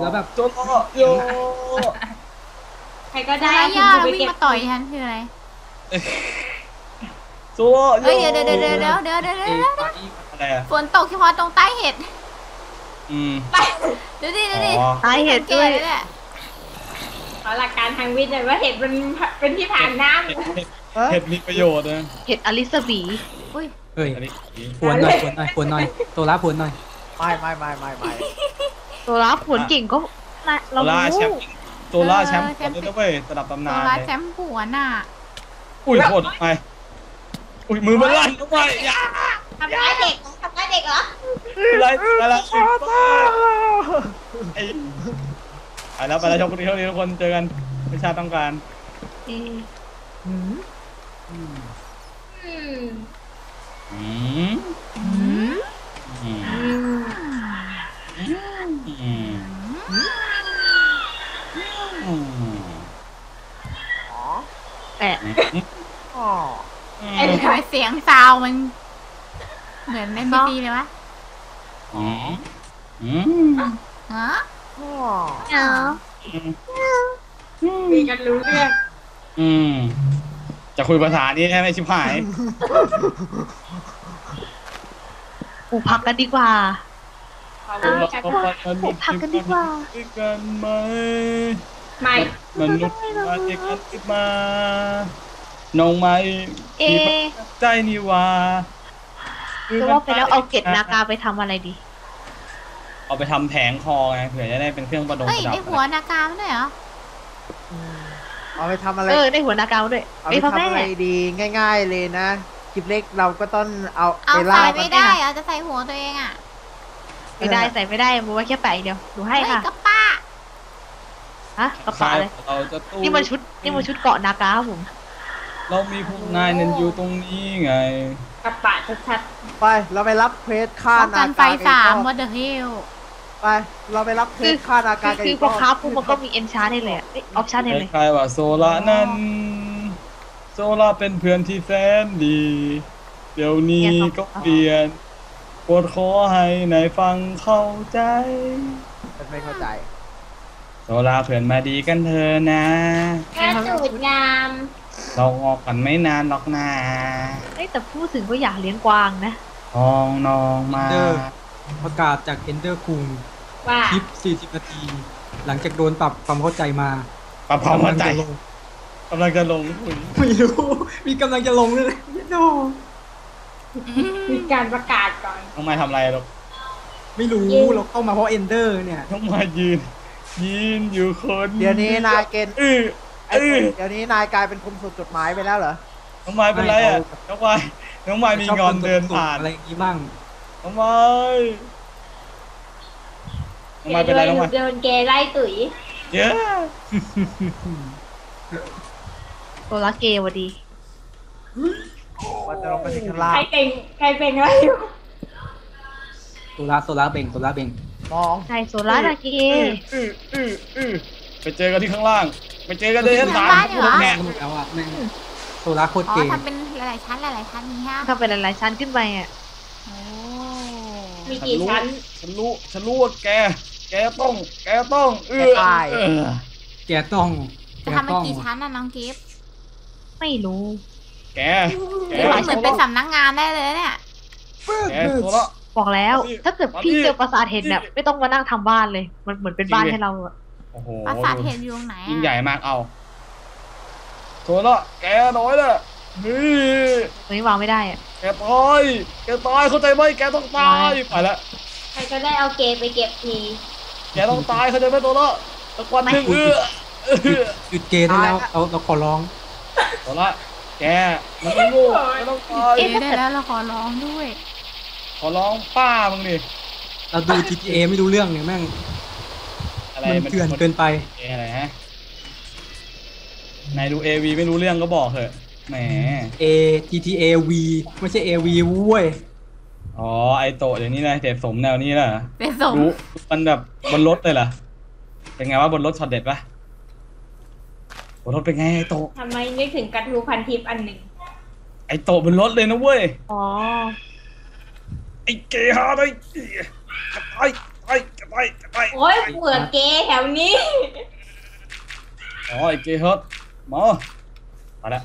แล้วแบบโจโล่โยใครก็ได้ย่าวิ่งมาต่อยฉันคืออะไรโจโล่โยเดี๋ยวเดี๋ยวเดี๋ยวเดี๋ยวเดี๋ยวเดี๋ยวเดี๋ยวเดี๋ยวฝนตกเฉพาะตรงใต้เห็ดอืมเดี๋ยวดิเดี๋ยวดิใต้เห็ดด้วยเอาหลักการทางวิทย์เลยว่าเห็ดเป็นเป็นที่ผ่านน้ำเห็ดมีประโยชน์นะเห็ดอลิซาบีอุ้ยเฮ้ยผวนหน่อยผวนหน่อยผวนหน่อยโซล่าผวนหน่อยไม่ไม่ไม่ไม่ไม่ตัวล่าผวนเก่งก็ตัวล่าแชมป์ตัวล่าแชมป์เลยนะเว้ยระดับตำนานตัวล่าแชมป์ผวนอ่ะอุ้ยโคตรไปอุ้ยมือมันลั่นเข้าไปทำร้ายเด็กทำร้ายเด็กเหรออะไรอะไรไปแล้วไปแล้วชมพวกนี้เท่านี้ทุกคนเจอกันไม่ชาต้องการอืมอืมอืมอืมอืมแอะไอ้เสียงซาวมันเหมือนในทีวีเลยวะอ๋ออืมฮะอ๋อมีกันรู้เรื่องอืมจะคุยภาษานี้ใช่ไหมชิบหายกูพักกันดีกว่าผูกพันกันดีกว่าด้วยกันไหมไม่มันลุกมาเด็กกันขึ้นมาน้องไม้มีใจนิวาจะว่าไปแล้วเอาเกล็ดนากาไปทำอะไรดีเอาไปทำแผงคอไงเผื่อจะได้เป็นเครื่องประดับเฮ้ยในหัวนากาด้วยเหรอเอาไปทำอะไรเออในหัวนากาด้วยเอาไปทำอะไรดีง่ายๆเลยนะคลิปเล็กเราก็ต้องเอาเอาใส่ไม่ได้เอาจะใส่หัวตัวเองอ่ะไม่ได้ใส่ไม่ได้บูว่าแค่แปะเดียวดูให้ค่ะกระป๋าฮะกระป๋าเลยนี่มันชุดนี่มันชุดเกาะนากาผมเรามีพวกนายนั่นอยู่ตรงนี้ไงกระป๋าชัดๆไปเราไปรับเพจฆ่านากากันไปสามวอเดอร์ฮิลไปเราไปรับเพจฆ่านากากันคือพอค้าปุ๊บมันก็มีเอ็นชาร์ดเลยออฟชาร์ดเลยใครว่าโซล่านั่นโซล่าเป็นเพื่อนที่แสนดี เดี๋ยวนี้ก็เปลี่ยนปวดคอให้ไหนฟังเข้าใจไม่เข้าใจโซลาเผื่อนมาดีกันเธอนะถ้าสูดงามเราออกกันไม่นานหรอกนะเอ้แต่พูดถึงก็อยากเลี้ยงกวางนะทองนองมาประกาศจากเอนเดอร์คุงคลิปสี่สิบนาทีหลังจากโดนปรับความเข้าใจมาปรับความเข้าใจกำลังจะลงไม่รู้มีกำลังจะลงเลยไม่รู้มีการประกาศก่อนทำไมทำอะไรหรอกไม่รู้เราเข้ามาเพราะเอนเดอร์เนี่ยต้องมายืนยืนอยู่คนเดี๋ยวนี้นายเกณฑ์อื้ออื้อเดี๋ยวนี้นายกลายเป็นคนส่งจดหมายไปแล้วเหรอน้องไม้เป็นไรอ่ะน้องไม้น้องไม้มีงอนเดินผ่านอะไรอย่างนี้บ้างน้องไม้น้องไม้เป็นไรน้องไม้โดนเกย์ไล่ตุ๋ยเยอะโซลาเกย์วะดีว่าจะลงไปถึงข้างล่างใครเป็นใครเป็นอะไรอยู่โซลาโซลาเบ่งโซลาเบ่งมองใช่โซลาร์เกย์อื้ออื้ออื้อไปเจอกันที่ข้างล่างไปเจอกันเลยชั้นสามแหม่เอาอ่ะแม่งโซลาร์โคตรเกย์ทำเป็นหลายๆชั้นหลายๆชั้นนี่ฮะถ้าเป็นหลายๆชั้นขึ้นไปอ่ะโอ้มีกี่ชั้นฉันรู้ฉันรู้ว่าแกแกต้องแกต้องอื้อแกต้องจะทำเป็นกี่ชั้นอ่ะน้องกิฟต์ไม่รู้แกแกเหมือนเป็นสำนักงานได้เลยเนี่ยแกโซลาบอกแล้วถ้าเกิดพี่เจอปราสาทเห็นเนี่ยไม่ต้องมานั่งทำบ้านเลยมันเหมือนเป็นบ้านให้เราอะปราสาทเห็นอยู่ตรงไหนยิ่งใหญ่มากเอาโซล่าแกน้อยเลยนี่ตัวนี้วางไม่ได้อะแกตายแกตายเข้าใจไหมแกต้องตายไปละใครก็ได้เอาเกมไปเก็บทีแกต้องตายเข้าใจไหมโซล่าตะวันหนึ่งหยุดเกมได้แล้วเอาเราขอร้องโซล่าแกมันต้องรู้มันต้องตายได้แล้วเราขอร้องด้วยขอร้องป้ามึงดิเราดู จี ที เอ ไม่ดูเรื่องเนี่ยแม่งอะไรมันเถื่อนเกินไปอะไรฮะนายดู เอ วี ไม่รู้เรื่องก็บอกเถอะแหม A จี ที เอ V ไม่ใช่ เอ วี เว้ยอ๋อไอโตะอย่างนี้เลยเด็ดสมแนวนี้แหละเด็ดสมรู้มันแบบบนรถเลยเหรอเป็นไงว่าบนรถช็อตเด็ดปะบนรถเป็นไงไอโตะทำไมนึกถึงกระทู้พันทิปอันหนึ่งไอโตะบนรถเลยนะเว้ยอ๋อไอ้เกย์ฮะไอ้ไอ้ไอ้ไอ้ไอ้โอ้ยเผื่อเกย์แถวนี้อ๋อไอ้เกย์ฮะมามาแล้ว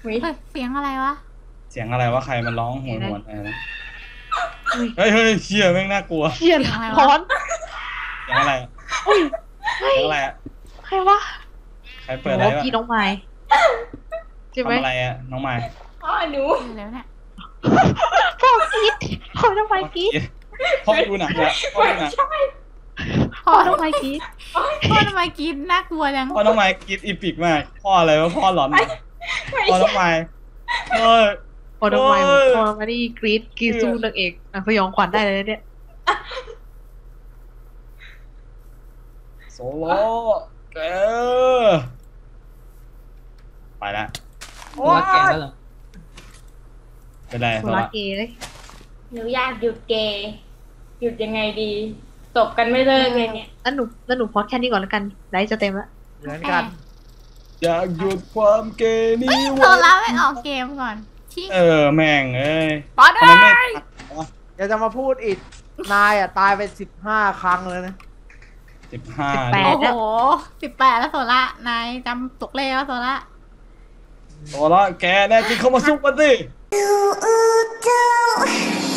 เสียงอะไรวะเสียงอะไรวะใครมันร้องหวนหวนอะไรนะเฮ้ยเฮ้ยเชี่ยแม่งน่ากลัวเชี่ยอะไรวะเสียงอะไรเสียงอะไรใครวะใครเปิดอะไรวะพี่น้องไม้ใช่ไหมอะไรอะน้องไม้อ๋อหนูแล้วเนี่ยพ่อคิดพ่อทำไมคิดพ่อดูหนังนะพ่อดูหนังพ่อทำไมคิดพ่อทำไมคิดน่ากลัวจังพ่อทำไมคิดอีพิกมากพ่ออะไรวะพ่อหลอนพ่อทำไมเออพ่อทำไมพ่อมาดิกรีดกีซูนางเอกอ่ะพยองขวัญได้เลยเนี่ยโซโล่เออไปแล้วรักแกแล้วเหรอเป็นไรโซลาเกย์เลยหนูอยากหยุดเกย์หยุดยังไงดีตบกันไม่เลิกเลยเนี่ยแล้วหนูแล้วหนูพอดแค่นี้ก่อนแล้วกันไลฟ์จะเต็มละเหมือนกันอยากหยุดความเกย์นี่โซลาไม่ออกเกมก่อนเออแม่งเอ้ยพอดเลยเดี๋ยวจะมาพูดอีกนายอ่ะตายไปสิบห้าครั้งเลยนะสิบห้าโอ้โหสิบแปดแล้วโซลานายจำตกเลขแล้วโซลาโซลาแกแน่จริงเข้ามาซุกมันสิYou don't